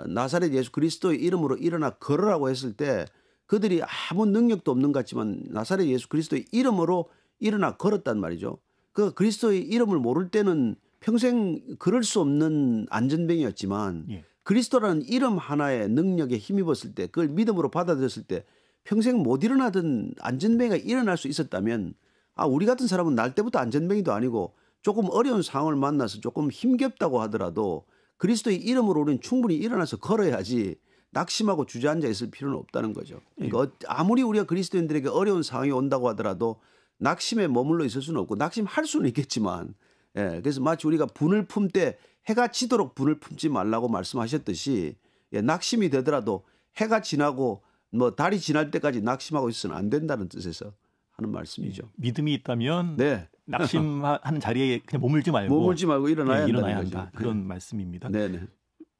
나사렛 예수 그리스도의 이름으로 일어나 걸으라고 했을 때 그들이 아무 능력도 없는 것 같지만 나사렛 예수 그리스도의 이름으로 일어나 걸었단 말이죠. 그 그리스도의 이름을 모를 때는 평생 걸을 수 없는 안전뱅이였지만 예. 그리스도라는 이름 하나의 능력에 힘입었을 때 그걸 믿음으로 받아들였을 때 평생 못 일어나던 안전뱅이가 일어날 수 있었다면 아 우리 같은 사람은 날 때부터 안전뱅이도 아니고 조금 어려운 상황을 만나서 조금 힘겹다고 하더라도 그리스도의 이름으로 우리는 충분히 일어나서 걸어야지 낙심하고 주저앉아 있을 필요는 없다는 거죠. 그러니까 아무리 우리가 그리스도인들에게 어려운 상황이 온다고 하더라도 낙심에 머물러 있을 수는 없고 낙심할 수는 있겠지만 예, 그래서 마치 우리가 분을 품 때 해가 지도록 분을 품지 말라고 말씀하셨듯이 예, 낙심이 되더라도 해가 지나고 뭐 달이 지날 때까지 낙심하고 있어서는 안 된다는 뜻에서 하는 말씀이죠. 예, 믿음이 있다면 네. 낙심하는 자리에 그냥 머물지 말고 머물지 말고 일어나야, 예, 일어나야 한다 그런 네. 말씀입니다. 네네.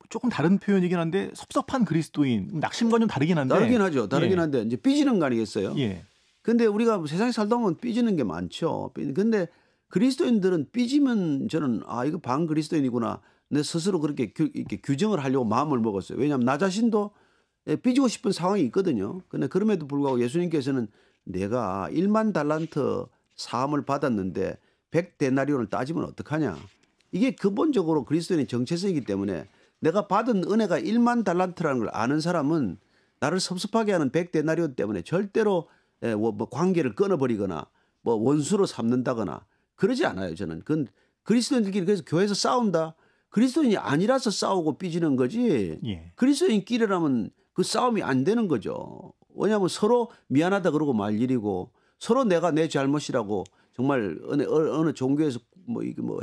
조금 다른 표현이긴 한데 섭섭한 그리스도인 낙심과 좀 다르긴 한데 다르긴 하죠. 다르긴 예. 한데 이제 삐지는 거 아니겠어요? 예. 근데 우리가 세상에 살다 보면 삐지는 게 많죠. 근데 그리스도인들은 삐지면 저는 아 이거 반 그리스도인이구나 내 스스로 그렇게 규, 이렇게 규정을 하려고 마음을 먹었어요. 왜냐하면 나 자신도 삐지고 싶은 상황이 있거든요. 근데 그럼에도 불구하고 예수님께서는 내가 일만 달란트 사함을 받았는데 백 데나리온을 따지면 어떡하냐. 이게 근본적으로 그리스도인의 정체성이기 때문에 내가 받은 은혜가 일만 달란트라는 걸 아는 사람은 나를 섭섭하게 하는 백 데나리온 때문에 절대로 관계를 끊어버리거나 뭐 원수로 삼는다거나 그러지 않아요. 저는 그건 그리스도인들끼리 그래서 교회에서 싸운다. 그리스도인이 아니라서 싸우고 삐지는 거지. 예. 그리스도인끼리라면 그 싸움이 안 되는 거죠. 왜냐하면 서로 미안하다 그러고 말 일이고 서로 내가 내 잘못이라고 정말 어느, 어느 종교에서 뭐 이게 뭐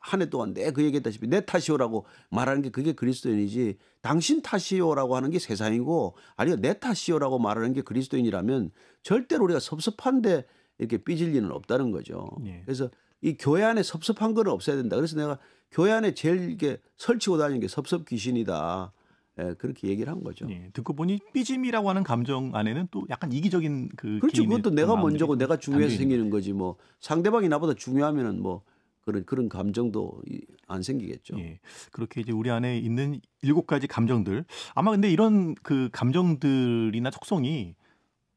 한 해 동안 내 그 얘기했다시피 내 탓이오라고 말하는 게 그게 그리스도인이지 당신 탓이오라고 하는 게 세상이고 아니면 내 탓이오라고 말하는 게 그리스도인이라면 절대로 우리가 섭섭한데 이렇게 삐질 리는 없다는 거죠. 예. 그래서 이 교회 안에 섭섭한 건 없어야 된다. 그래서 내가 교회 안에 제일 이게 설치고 다니는 게 섭섭 귀신이다. 그렇게 얘기를 한 거죠. 예, 듣고 보니 삐짐이라고 하는 감정 안에는 또 약간 이기적인 그 그렇죠. 그것도 내가 먼저고 내가 중요해서 생기는 거지 뭐 상대방이 나보다 중요하면은 뭐 그런 그런 감정도 안 생기겠죠. 예, 그렇게 이제 우리 안에 있는 일곱 가지 감정들 아마 근데 이런 그 감정들이나 속성이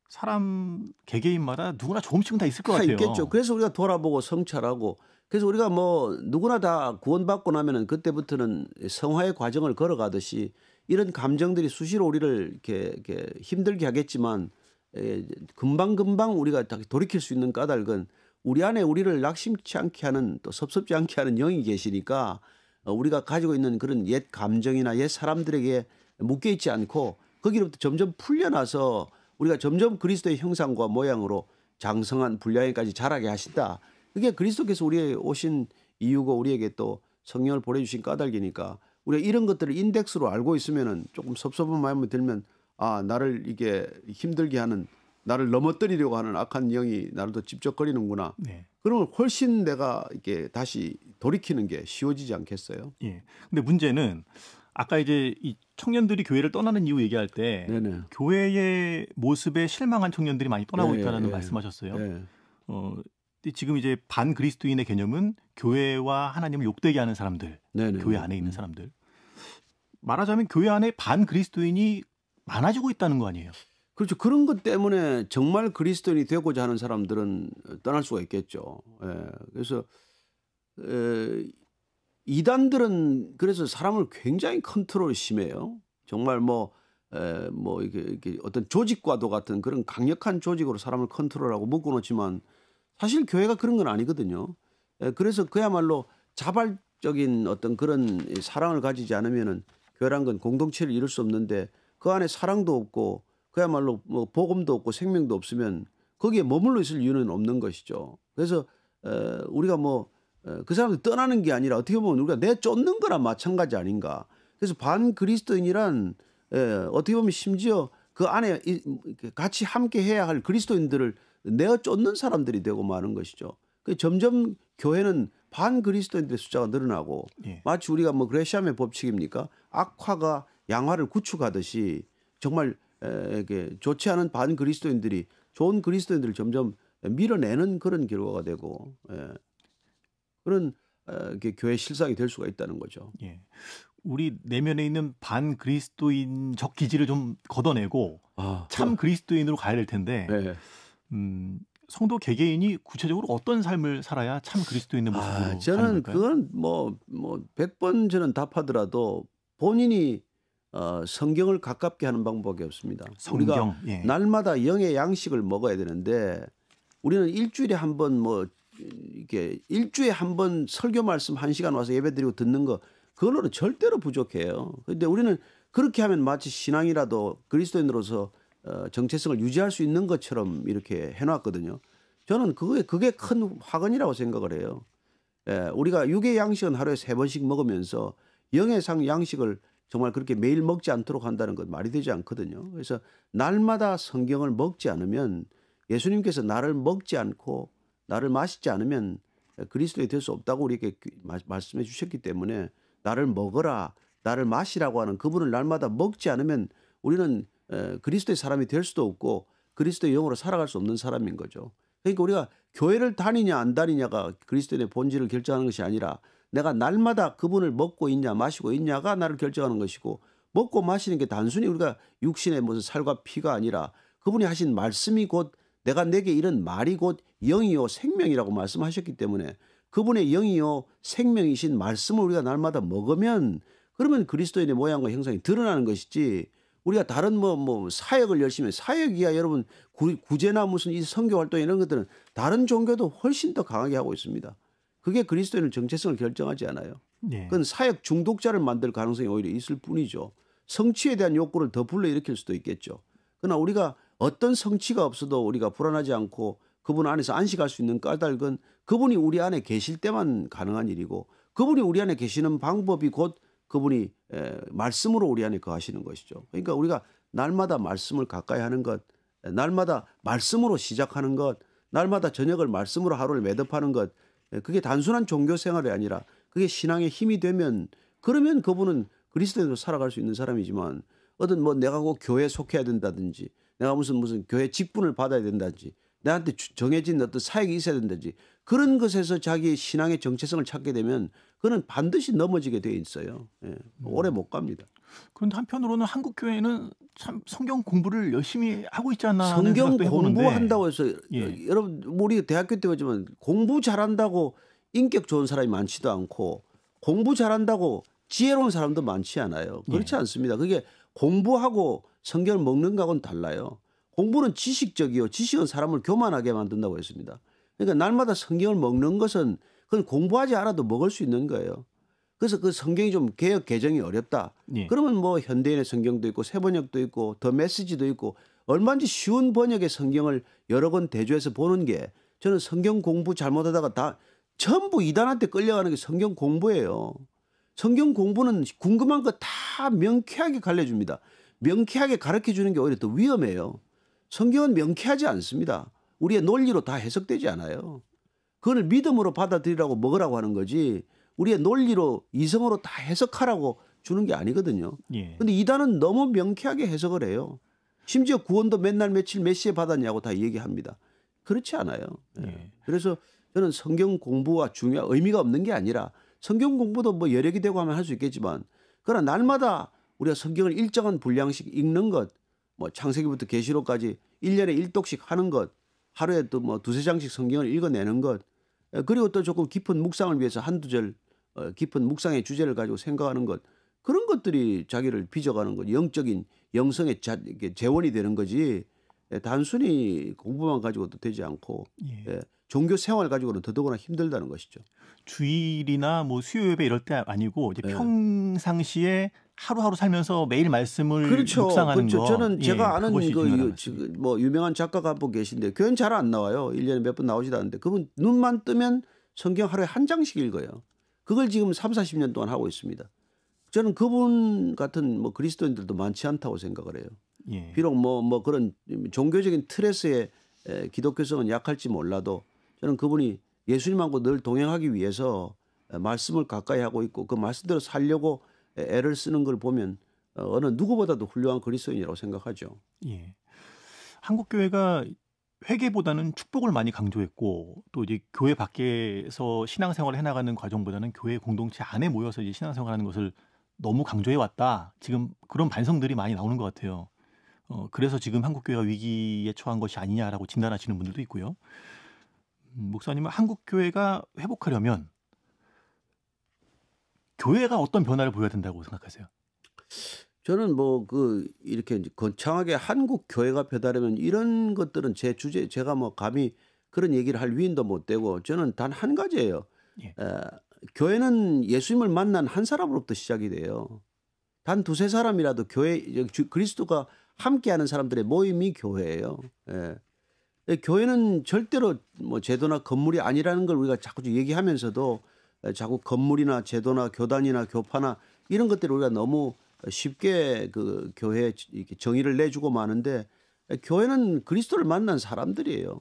사람 개개인마다 누구나 조금씩은 다 있을 것 같아요. 있겠죠. 그래서 우리가 돌아보고 성찰하고 그래서 우리가 뭐 누구나 다 구원받고 나면은 그때부터는 성화의 과정을 걸어가듯이 이런 감정들이 수시로 우리를 이렇게, 이렇게 힘들게 하겠지만 에, 금방 금방 우리가 다 돌이킬 수 있는 까닭은 우리 안에 우리를 낙심치 않게 하는 또 섭섭지 않게 하는 영이 계시니까 어, 우리가 가지고 있는 그런 옛 감정이나 옛 사람들에게 묶여 있지 않고 거기로부터 점점 풀려나서 우리가 점점 그리스도의 형상과 모양으로 장성한 분량에까지 자라게 하신다. 그게 그리스도께서 우리에게 오신 이유고 우리에게 또 성령을 보내주신 까닭이니까 우리가 이런 것들을 인덱스로 알고 있으면은 조금 섭섭한 마음이 들면 아 나를 이게 힘들게 하는 나를 넘어뜨리려고 하는 악한 영이 나를 더 집적거리는구나. 네. 그러면 훨씬 내가 이게 다시 돌이키는 게 쉬워지지 않겠어요? 예. 근데 문제는. 아까 이제 이 청년들이 교회를 떠나는 이유 얘기할 때 네네. 교회의 모습에 실망한 청년들이 많이 떠나고 네네. 있다는 네네. 말씀하셨어요. 네네. 어, 지금 이제 반 그리스도인의 개념은 교회와 하나님을 욕되게 하는 사람들, 네네. 교회 안에 있는 사람들. 말하자면 교회 안에 반 그리스도인이 많아지고 있다는 거 아니에요? 그렇죠. 그런 것 때문에 정말 그리스도인이 되고자 하는 사람들은 떠날 수가 있겠죠. 예. 그래서 에, 이단들은 그래서 사람을 굉장히 컨트롤이 심해요. 정말 뭐, 에, 뭐 이게, 이게 어떤 조직과도 같은 그런 강력한 조직으로 사람을 컨트롤하고 묶어놓지만 사실 교회가 그런 건 아니거든요. 에, 그래서 그야말로 자발적인 어떤 그런 사랑을 가지지 않으면은 교회란 건 공동체를 이룰 수 없는데 그 안에 사랑도 없고 그야말로 뭐 복음도 없고 생명도 없으면 거기에 머물러 있을 이유는 없는 것이죠. 그래서 에, 우리가 뭐 그 사람들 떠나는 게 아니라 어떻게 보면 우리가 내쫓는 거랑 마찬가지 아닌가. 그래서 반 그리스도인이란 예, 어떻게 보면 심지어 그 안에 이, 같이 함께 해야 할 그리스도인들을 내쫓는 사람들이 되고 마는 것이죠. 그 점점 교회는 반 그리스도인들의 숫자가 늘어나고 예. 마치 우리가 뭐 그레시암의 법칙입니까? 악화가 양화를 구축하듯이 정말 에, 이렇게 좋지 않은 반 그리스도인들이 좋은 그리스도인들을 점점 밀어내는 그런 결과가 되고. 예. 그런 어, 교회 실상이 될 수가 있다는 거죠. 예, 우리 내면에 있는 반 그리스도인적 기질을 좀 걷어내고 아, 참 그, 그리스도인으로 가야 될 텐데 네. 음, 성도 개개인이 구체적으로 어떤 삶을 살아야 참 그리스도인의 모습으로 아, 저는 그건 뭐, 뭐 백 번 저는 답하더라도 본인이 어, 성경을 가깝게 하는 방법밖에 없습니다. 성경, 우리가 예. 날마다 영의 양식을 먹어야 되는데 우리는 일주일에 한 번 뭐 이렇게 일주에 한 번 설교 말씀 한 시간 와서 예배드리고 듣는 거 그걸로는 절대로 부족해요. 그런데 우리는 그렇게 하면 마치 신앙이라도 그리스도인으로서 정체성을 유지할 수 있는 것처럼 이렇게 해놨거든요. 저는 그게 그게 큰 화근이라고 생각을 해요. 예, 우리가 육의 양식은 하루에 세 번씩 먹으면서 영의 상 양식을 정말 그렇게 매일 먹지 않도록 한다는 건 말이 되지 않거든요. 그래서 날마다 성경을 먹지 않으면 예수님께서 나를 먹지 않고 나를 마시지 않으면 그리스도에 될 수 없다고 우리에게 말씀해 주셨기 때문에 나를 먹어라, 나를 마시라고 하는 그분을 날마다 먹지 않으면 우리는 그리스도의 사람이 될 수도 없고 그리스도의 영으로 살아갈 수 없는 사람인 거죠. 그러니까 우리가 교회를 다니냐 안 다니냐가 그리스도인의 본질을 결정하는 것이 아니라 내가 날마다 그분을 먹고 있냐 마시고 있냐가 나를 결정하는 것이고 먹고 마시는 게 단순히 우리가 육신의 무슨 살과 피가 아니라 그분이 하신 말씀이 곧 내가 내게 이런 말이 곧 영이요 생명이라고 말씀하셨기 때문에 그분의 영이요 생명이신 말씀을 우리가 날마다 먹으면 그러면 그리스도인의 모양과 형상이 드러나는 것이지 우리가 다른 뭐, 뭐 사역을 열심히 사역이야 여러분 구, 구제나 무슨 이 선교활동 이런 것들은 다른 종교도 훨씬 더 강하게 하고 있습니다. 그게 그리스도인의 정체성을 결정하지 않아요. 네. 그건 사역 중독자를 만들 가능성이 오히려 있을 뿐이죠. 성취에 대한 욕구를 더 불러일으킬 수도 있겠죠. 그러나 우리가 어떤 성취가 없어도 우리가 불안하지 않고 그분 안에서 안식할 수 있는 까닭은 그분이 우리 안에 계실 때만 가능한 일이고 그분이 우리 안에 계시는 방법이 곧 그분이 에, 말씀으로 우리 안에 거하시는 것이죠. 그러니까 우리가 날마다 말씀을 가까이 하는 것, 날마다 말씀으로 시작하는 것, 날마다 저녁을 말씀으로 하루를 매듭하는 것 에, 그게 단순한 종교 생활이 아니라 그게 신앙의 힘이 되면 그러면 그분은 그리스도로 살아갈 수 있는 사람이지만 어떤 뭐 내가 꼭 교회에 속해야 된다든지 내가 무슨 무슨 교회 직분을 받아야 된다든지 나한테 정해진 어떤 사역이 있어야 된다든지 그런 것에서 자기 신앙의 정체성을 찾게 되면 그는 반드시 넘어지게 돼 있어요. 예. 음. 오래 못 갑니다. 그런데 한편으로는 한국 교회는 참 성경 공부를 열심히 하고 있지 않나 하는 성경 생각도 해보는데. 공부한다고 해서 예. 여러분 우리 대학교 때 보지만 공부 잘한다고 인격 좋은 사람이 많지도 않고 공부 잘한다고 지혜로운 사람도 많지 않아요. 그렇지 예. 않습니다. 그게 공부하고 성경을 먹는 것하고는 달라요. 공부는 지식적이요. 지식은 사람을 교만하게 만든다고 했습니다. 그러니까 날마다 성경을 먹는 것은 그건 공부하지 않아도 먹을 수 있는 거예요. 그래서 그 성경이 좀 개역 개정이 어렵다. 예. 그러면 뭐 현대인의 성경도 있고 새번역도 있고 더 메시지도 있고 얼마든지 쉬운 번역의 성경을 여러 권 대조해서 보는 게 저는 성경 공부 잘못하다가 다 전부 이단한테 끌려가는 게 성경 공부예요. 성경 공부는 궁금한 거 다 명쾌하게 가르쳐줍니다. 명쾌하게 가르쳐주는 게 오히려 더 위험해요. 성경은 명쾌하지 않습니다. 우리의 논리로 다 해석되지 않아요. 그걸 믿음으로 받아들이라고 먹으라고 하는 거지 우리의 논리로 이성으로 다 해석하라고 주는 게 아니거든요. 그런데 예. 이단은 너무 명쾌하게 해석을 해요. 심지어 구원도 맨날 며칠 몇 시에 받았냐고 다 얘기합니다. 그렇지 않아요. 예. 예. 그래서 저는 성경 공부와 중요한 의미가 없는 게 아니라 성경 공부도 뭐 여력이 되고 하면 할 수 있겠지만 그러나 날마다 우리가 성경을 일정한 분량씩 읽는 것 뭐 창세기부터 계시록까지 일 년에 일 독씩 하는 것 하루에 또 뭐 두세 장씩 성경을 읽어내는 것 그리고 또 조금 깊은 묵상을 위해서 한두 절 깊은 묵상의 주제를 가지고 생각하는 것 그런 것들이 자기를 빚어가는 것 영적인 영성의 자, 재원이 되는 거지 단순히 공부만 가지고도 되지 않고 예. 예, 종교 생활 가지고는 더더구나 힘들다는 것이죠. 주일이나 뭐 수요예배 이럴 때 아니고 이제 예. 평상시에 하루하루 살면서 매일 말씀을 그렇죠. 묵상하는 그렇죠. 거. 저는 예, 제가 아는 그 지금 뭐 유명한 작가가 한 분 계신데 교회는 잘 안 나와요. 일 년에 몇 번 나오지도 않는데 그분 눈만 뜨면 성경 하루에 한 장씩 읽어요. 그걸 지금 삼사십 년 동안 하고 있습니다. 저는 그분 같은 뭐 그리스도인들도 많지 않다고 생각을 해요. 예. 비록 뭐, 뭐 그런 종교적인 틀에서의 기독교성은 약할지 몰라도 저는 그분이 예수님하고 늘 동행하기 위해서 말씀을 가까이 하고 있고 그 말씀대로 살려고 애를 쓰는 걸 보면 어느 누구보다도 훌륭한 그리스도인이라고 생각하죠. 예. 한국 교회가 회개보다는 축복을 많이 강조했고 또 이제 교회 밖에서 신앙생활을 해나가는 과정보다는 교회 공동체 안에 모여서 이제 신앙생활하는 것을 너무 강조해 왔다. 지금 그런 반성들이 많이 나오는 것 같아요. 어, 그래서 지금 한국 교회가 위기에 처한 것이 아니냐라고 진단하시는 분들도 있고요. 음, 목사님은 한국 교회가 회복하려면 교회가 어떤 변화를 보여야 된다고 생각하세요? 저는 뭐 그 이렇게 이제 거창하게 한국 교회가 변화라면 이런 것들은 제 주제 제가 뭐 감히 그런 얘기를 할 위인도 못 되고 저는 단 한 가지예요. 예. 에, 교회는 예수님을 만난 한 사람으로부터 시작이 돼요. 단 두세 사람이라도 교회 주, 그리스도가 함께하는 사람들의 모임이 교회예요. 예. 예, 교회는 절대로 뭐 제도나 건물이 아니라는 걸 우리가 자꾸 얘기하면서도 예, 자꾸 건물이나 제도나 교단이나 교파나 이런 것들을 우리가 너무 쉽게 그 교회에 정의를 내주고 마는데 예, 교회는 그리스도를 만난 사람들이에요.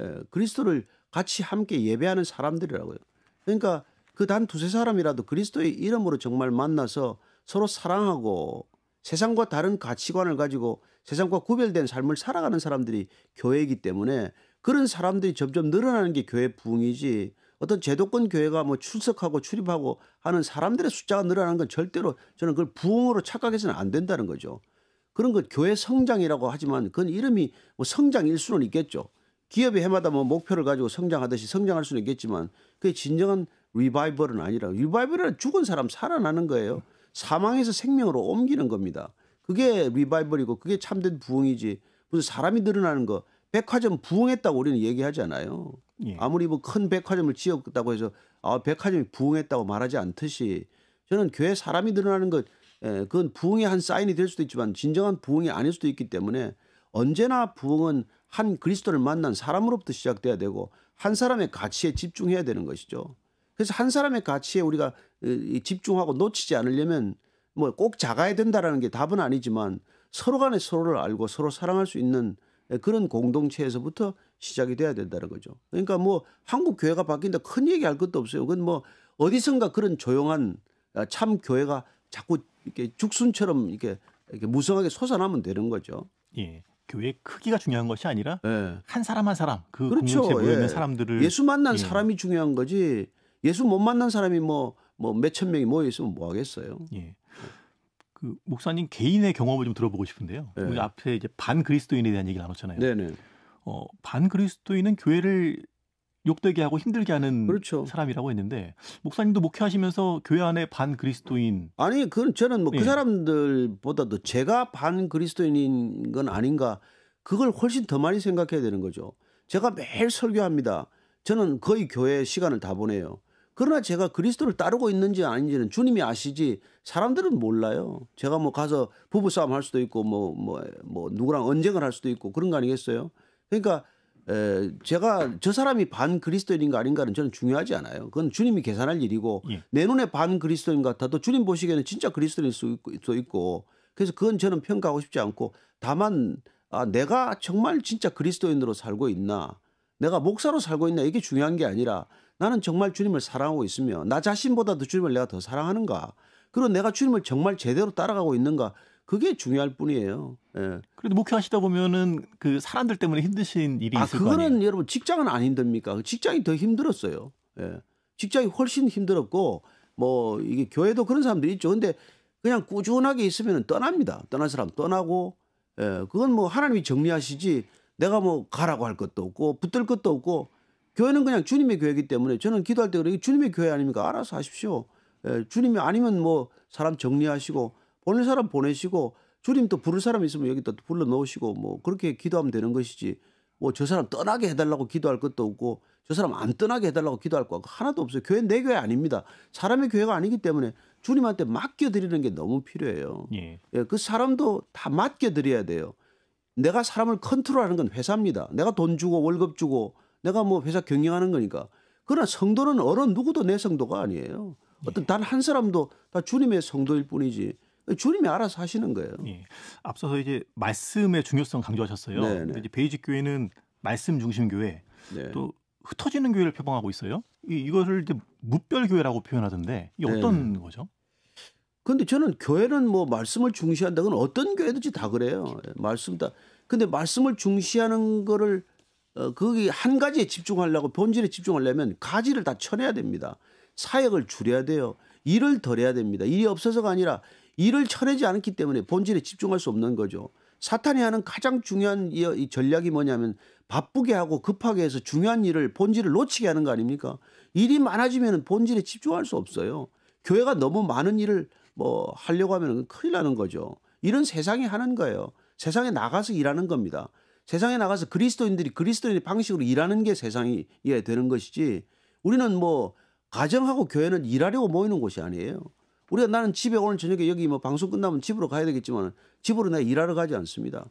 예, 그리스도를 같이 함께 예배하는 사람들이라고요. 그러니까 그 단 두세 사람이라도 그리스도의 이름으로 정말 만나서 서로 사랑하고 세상과 다른 가치관을 가지고 세상과 구별된 삶을 살아가는 사람들이 교회이기 때문에 그런 사람들이 점점 늘어나는 게 교회 부흥이지 어떤 제도권 교회가 뭐 출석하고 출입하고 하는 사람들의 숫자가 늘어나는 건 절대로 저는 그걸 부흥으로 착각해서는 안 된다는 거죠. 그런 건 교회 성장이라고 하지만 그건 이름이 뭐 성장일 수는 있겠죠. 기업이 해마다 뭐 목표를 가지고 성장하듯이 성장할 수는 있겠지만 그게 진정한 리바이벌은 아니라 리바이벌은 죽은 사람 살아나는 거예요. 사망에서 생명으로 옮기는 겁니다. 그게 리바이벌이고 그게 참된 부흥이지 무슨 사람이 늘어나는 거 백화점 부흥했다고 우리는 얘기하잖아요. 예. 아무리 뭐 큰 백화점을 지었다고 해서 아 백화점이 부흥했다고 말하지 않듯이 저는 교회 사람이 늘어나는 것 그건 부흥의 한 사인이 될 수도 있지만 진정한 부흥이 아닐 수도 있기 때문에 언제나 부흥은 한 그리스도를 만난 사람으로부터 시작돼야 되고 한 사람의 가치에 집중해야 되는 것이죠. 그래서 한 사람의 가치에 우리가 집중하고 놓치지 않으려면 뭐 꼭 작아야 된다라는 게 답은 아니지만 서로 간에 서로를 알고 서로 사랑할 수 있는 그런 공동체에서부터 시작이 돼야 된다는 거죠. 그러니까 뭐 한국 교회가 바뀐다 큰 얘기할 것도 없어요. 그건 뭐 어디선가 그런 조용한 참 교회가 자꾸 이렇게 죽순처럼 이렇게, 이렇게 무성하게 솟아나면 되는 거죠. 예. 교회의 크기가 중요한 것이 아니라 예. 한 사람 한 사람 그 그렇죠. 공동체 모여 있는 예. 사람들을 예수 만난 예. 사람이 중요한 거지 예수 못 만난 사람이 뭐 뭐 몇천 명이 모여 있으면 뭐 하겠어요. 예. 그 목사님 개인의 경험을 좀 들어보고 싶은데요. 예. 우리 앞에 이제 반 그리스도인에 대한 얘기 나눴잖아요. 네네. 어, 반 그리스도인은 교회를 욕되게 하고 힘들게 하는 그렇죠. 사람이라고 했는데 목사님도 목회하시면서 교회 안에 반 그리스도인 아니 그건 저는 뭐 예. 그 사람들보다도 제가 반 그리스도인인 건 아닌가 그걸 훨씬 더 많이 생각해야 되는 거죠. 제가 매일 설교합니다. 저는 거의 교회 시간을 다 보내요. 그러나 제가 그리스도를 따르고 있는지 아닌지는 주님이 아시지 사람들은 몰라요. 제가 뭐 가서 부부싸움 할 수도 있고 뭐, 뭐, 뭐 누구랑 언쟁을 할 수도 있고 그런 거 아니겠어요? 그러니까 에, 제가 저 사람이 반 그리스도인인가 아닌가는 저는 중요하지 않아요. 그건 주님이 계산할 일이고 예. 내 눈에 반 그리스도인 같아도 주님 보시기에는 진짜 그리스도인일 수도 있고 그래서 그건 저는 평가하고 싶지 않고 다만 아, 내가 정말 진짜 그리스도인으로 살고 있나 내가 목사로 살고 있나 이게 중요한 게 아니라 나는 정말 주님을 사랑하고 있으며 나 자신보다도 주님을 내가 더 사랑하는가 그리고 내가 주님을 정말 제대로 따라가고 있는가 그게 중요할 뿐이에요. 예. 그래도 목회하시다 보면은 그 사람들 때문에 힘드신 일이 아, 있을 거 아니에요? 그거는 여러분 직장은 안 힘듭니까? 직장이 더 힘들었어요. 예. 직장이 훨씬 힘들었고 뭐 이게 교회도 그런 사람들이 있죠. 근데 그냥 꾸준하게 있으면 떠납니다. 떠날 사람 떠나고 예. 그건 뭐 하나님이 정리하시지 내가 뭐 가라고 할 것도 없고 붙들 것도 없고 교회는 그냥 주님의 교회이기 때문에 저는 기도할 때 그래요. 주님의 교회 아닙니까? 알아서 하십시오. 예. 주님이 아니면 뭐 사람 정리하시고 보낼 사람 보내시고 주님 또 부를 사람 있으면 여기 또 불러 넣으시고 뭐 그렇게 기도하면 되는 것이지 뭐 저 사람 떠나게 해달라고 기도할 것도 없고 저 사람 안 떠나게 해달라고 기도할 거 하나도 없어요. 교회는 내 교회 아닙니다. 사람의 교회가 아니기 때문에 주님한테 맡겨드리는 게 너무 필요해요. 예. 예, 그 사람도 다 맡겨드려야 돼요. 내가 사람을 컨트롤하는 건 회사입니다. 내가 돈 주고 월급 주고 내가 뭐 회사 경영하는 거니까. 그러나 성도는 어느 누구도 내 성도가 아니에요. 어떤 예. 단 한 사람도 다 주님의 성도일 뿐이지. 주님이 알아서 하시는 거예요. 예. 앞서서 이제 말씀의 중요성 강조하셨어요. 근데 이제 베이직 교회는 말씀 중심 교회, 네네. 또 흩어지는 교회를 표방하고 있어요. 이, 이거를 이제 뭇별 교회라고 표현하던데 이게 네네. 어떤 거죠? 그런데 저는 교회는 뭐 말씀을 중시한다. 그건 어떤 교회든지 다 그래요. 말씀다. 근데 말씀을 중시하는 거를 어, 거기 한 가지에 집중하려고 본질에 집중하려면 가지를 다 쳐내야 됩니다. 사역을 줄여야 돼요. 일을 덜해야 됩니다. 일이 없어서가 아니라 일을 쳐내지 않기 때문에 본질에 집중할 수 없는 거죠. 사탄이 하는 가장 중요한 이 전략이 뭐냐면 바쁘게 하고 급하게 해서 중요한 일을 본질을 놓치게 하는 거 아닙니까? 일이 많아지면 본질에 집중할 수 없어요. 교회가 너무 많은 일을 뭐 하려고 하면 큰일 나는 거죠. 이런 세상이 하는 거예요. 세상에 나가서 일하는 겁니다. 세상에 나가서 그리스도인들이 그리스도인의 방식으로 일하는 게 세상이 되는 것이지 우리는 뭐 가정하고 교회는 일하려고 모이는 곳이 아니에요. 우리가 나는 집에 오늘 저녁에 여기 뭐 방송 끝나면 집으로 가야 되겠지만 집으로 내가 일하러 가지 않습니다.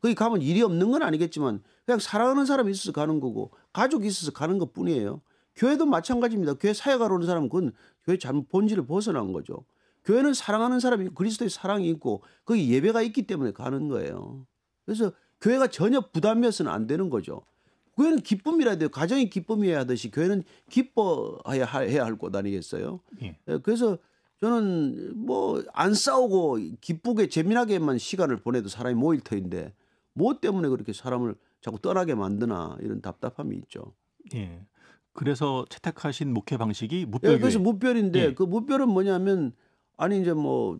거기 가면 일이 없는 건 아니겠지만 그냥 사랑하는 사람이 있어서 가는 거고 가족이 있어서 가는 것뿐이에요. 교회도 마찬가지입니다. 교회 사역하러 오는 사람은 그건 교회 잘못 본질을 벗어난 거죠. 교회는 사랑하는 사람이 그리스도의 사랑이 있고 거기 예배가 있기 때문에 가는 거예요. 그래서 교회가 전혀 부담이어서는 안 되는 거죠. 교회는 기쁨이라 해야 돼요. 가정이 기쁨이어야 하듯이 교회는 기뻐해야 할 곳 아니겠어요. 예. 그래서 저는 뭐 안 싸우고 기쁘게 재미나게만 시간을 보내도 사람이 모일 터인데 뭐 때문에 그렇게 사람을 자꾸 떠나게 만드나 이런 답답함이 있죠. 예. 그래서 채택하신 목회 방식이 뭇별. 예, 그래서 뭇별인데 예. 그 뭇별은 뭐냐면 아니 이제 뭐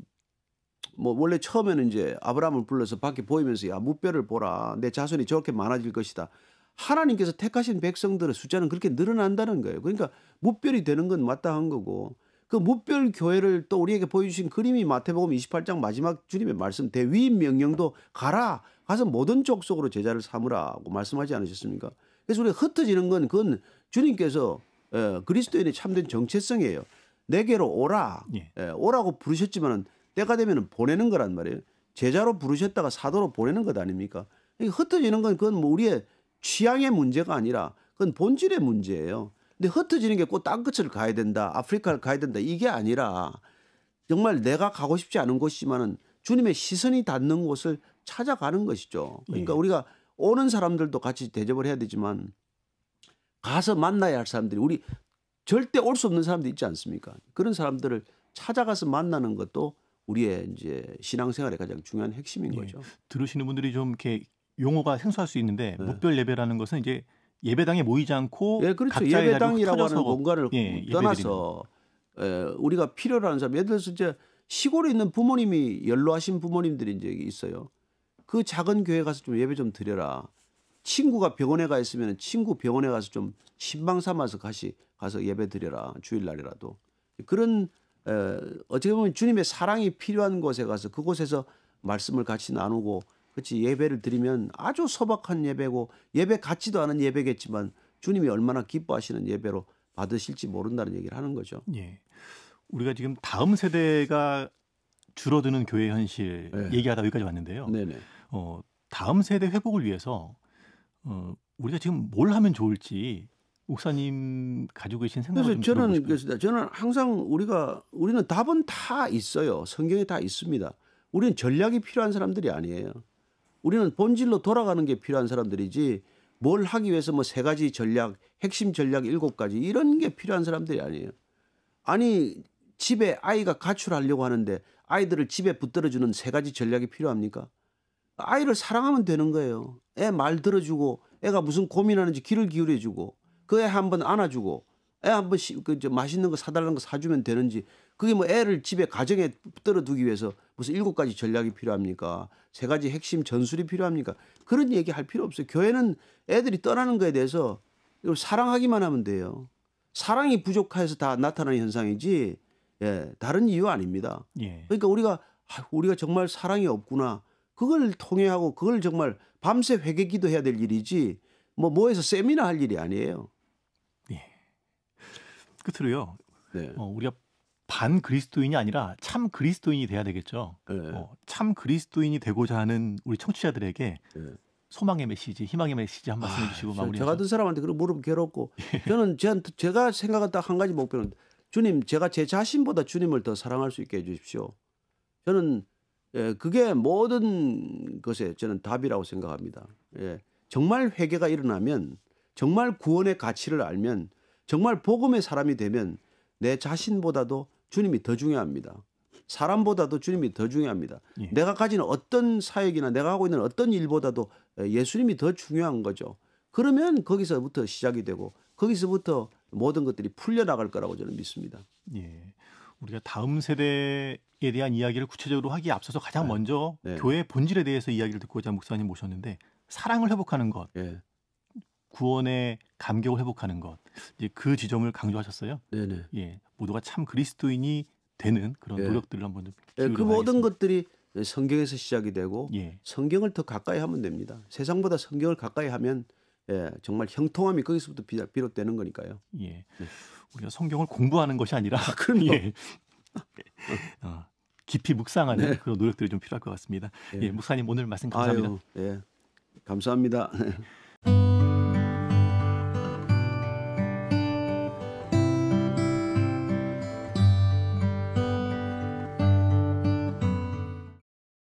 뭐 원래 처음에는 이제 아브라함을 불러서 밖에 보이면서 야 뭇별을 보라 내 자손이 저렇게 많아질 것이다. 하나님께서 택하신 백성들의 숫자는 그렇게 늘어난다는 거예요. 그러니까 뭇별이 되는 건 마땅한 거고. 그 뭇별 교회를 또 우리에게 보여주신 그림이 마태복음 이십팔 장 마지막 주님의 말씀 대위인 명령도 가라 가서 모든 족속으로 제자를 삼으라고 말씀하지 않으셨습니까? 그래서 우리가 흩어지는 건 그건 주님께서 에, 그리스도인의 참된 정체성이에요. 내게로 오라 예. 에, 오라고 부르셨지만 때가 되면 보내는 거란 말이에요. 제자로 부르셨다가 사도로 보내는 것 아닙니까? 흩어지는 건 그건 뭐 우리의 취향의 문제가 아니라 그건 본질의 문제예요. 근데 흩어지는 게 꼭 딴 끝을 가야 된다. 아프리카를 가야 된다. 이게 아니라 정말 내가 가고 싶지 않은 곳이지만은 주님의 시선이 닿는 곳을 찾아가는 것이죠. 그러니까 예. 우리가 오는 사람들도 같이 대접을 해야 되지만 가서 만나야 할 사람들이 우리 절대 올 수 없는 사람들이 있지 않습니까? 그런 사람들을 찾아가서 만나는 것도 우리의 이제 신앙생활의 가장 중요한 핵심인 거죠. 예. 들으시는 분들이 좀 이렇게 용어가 생소할 수 있는데 네. 뭇별 예배라는 것은 이제 예배당에 모이지 않고 예, 그렇죠. 각자의 예배당이라고 하는 공간을 예, 떠나서 예, 우리가 필요로 하는 사람, 예를 들어서 이제 시골에 있는 부모님이 연로하신 부모님들이 이제 있어요. 그 작은 교회 가서 좀 예배 좀 드려라. 친구가 병원에 가 있으면 친구 병원에 가서 좀 신방 삼아서 가시, 가서 예배 드려라. 주일날이라도. 그런 에, 어떻게 보면 주님의 사랑이 필요한 곳에 가서 그곳에서 말씀을 같이 나누고 그렇지 예배를 드리면 아주 소박한 예배고 예배 같지도 않은 예배겠지만 주님이 얼마나 기뻐하시는 예배로 받으실지 모른다는 얘기를 하는 거죠. 예. 우리가 지금 다음 세대가 줄어드는 교회 현실 네. 얘기하다 여기까지 왔는데요. 네네. 어, 다음 세대 회복을 위해서 어, 우리가 지금 뭘 하면 좋을지 목사님 가지고 계신 생각을 좀 들어보고 싶어요. 그래서 저는 항상 우리가 우리는 답은 다 있어요. 성경에 다 있습니다. 우리는 전략이 필요한 사람들이 아니에요. 우리는 본질로 돌아가는 게 필요한 사람들이지 뭘 하기 위해서 뭐 세 가지 전략, 핵심 전략 일곱 가지 이런 게 필요한 사람들이 아니에요. 아니 집에 아이가 가출하려고 하는데 아이들을 집에 붙들어주는 세 가지 전략이 필요합니까? 아이를 사랑하면 되는 거예요. 애 말 들어주고 애가 무슨 고민하는지 귀를 기울여주고 그 애 한번 안아주고 애 한번 그 맛있는 거 사달라는 거 사주면 되는지 그게 뭐 애를 집에 가정에 붙들어두기 위해서 무슨 일곱 가지 전략이 필요합니까? 세 가지 핵심 전술이 필요합니까? 그런 얘기 할 필요 없어요. 교회는 애들이 떠나는 거에 대해서 사랑하기만 하면 돼요. 사랑이 부족해서 다 나타나는 현상이지 예, 다른 이유 아닙니다. 예. 그러니까 우리가 우리가 정말 사랑이 없구나. 그걸 통회하고 그걸 정말 밤새 회개기도 해야 될 일이지 뭐 뭐해서 세미나 할 일이 아니에요. 예. 끝으로요. 네. 어, 우리가 반 그리스도인이 아니라 참 그리스도인이 돼야 되겠죠. 네. 어, 참 그리스도인이 되고자 하는 우리 청취자들에게 네. 소망의 메시지, 희망의 메시지 한 말씀 해주시고 아, 마무리하죠. 저 같은 사람한테 그런 물으면 괴롭고 예. 저는 제, 제가 생각한 딱 한 가지 목표는 주님, 제가 제 자신보다 주님을 더 사랑할 수 있게 해주십시오. 저는 예, 그게 모든 것에 저는 답이라고 생각합니다. 예, 정말 회개가 일어나면, 정말 구원의 가치를 알면, 정말 복음의 사람이 되면 내 자신보다도 주님이 더 중요합니다. 사람보다도 주님이 더 중요합니다. 예. 내가 가진 어떤 사역이나 내가 하고 있는 어떤 일보다도 예수님이 더 중요한 거죠. 그러면 거기서부터 시작이 되고 거기서부터 모든 것들이 풀려나갈 거라고 저는 믿습니다. 예, 우리가 다음 세대에 대한 이야기를 구체적으로 하기에 앞서서 가장 네. 먼저 네. 교회의 본질에 대해서 이야기를 듣고자 목사님 모셨는데 사랑을 회복하는 것, 네. 구원의 감격을 회복하는 것, 이제 그 지점을 강조하셨어요. 네, 네. 예, 모두가 참 그리스도인이 되는 그런 네. 노력들을 한번 좀 네, 그 모든 것들이 성경에서 시작이 되고 예. 성경을 더 가까이 하면 됩니다. 세상보다 성경을 가까이 하면 예, 정말 형통함이 거기서부터 비롯되는 거니까요. 예, 네. 우리가 성경을 공부하는 것이 아니라 아, 그럼요. 예. 어, 깊이 묵상하는 네. 그런 노력들이 좀 필요할 것 같습니다. 예. 예, 목사님 오늘 말씀 감사합니다. 아유, 예, 감사합니다.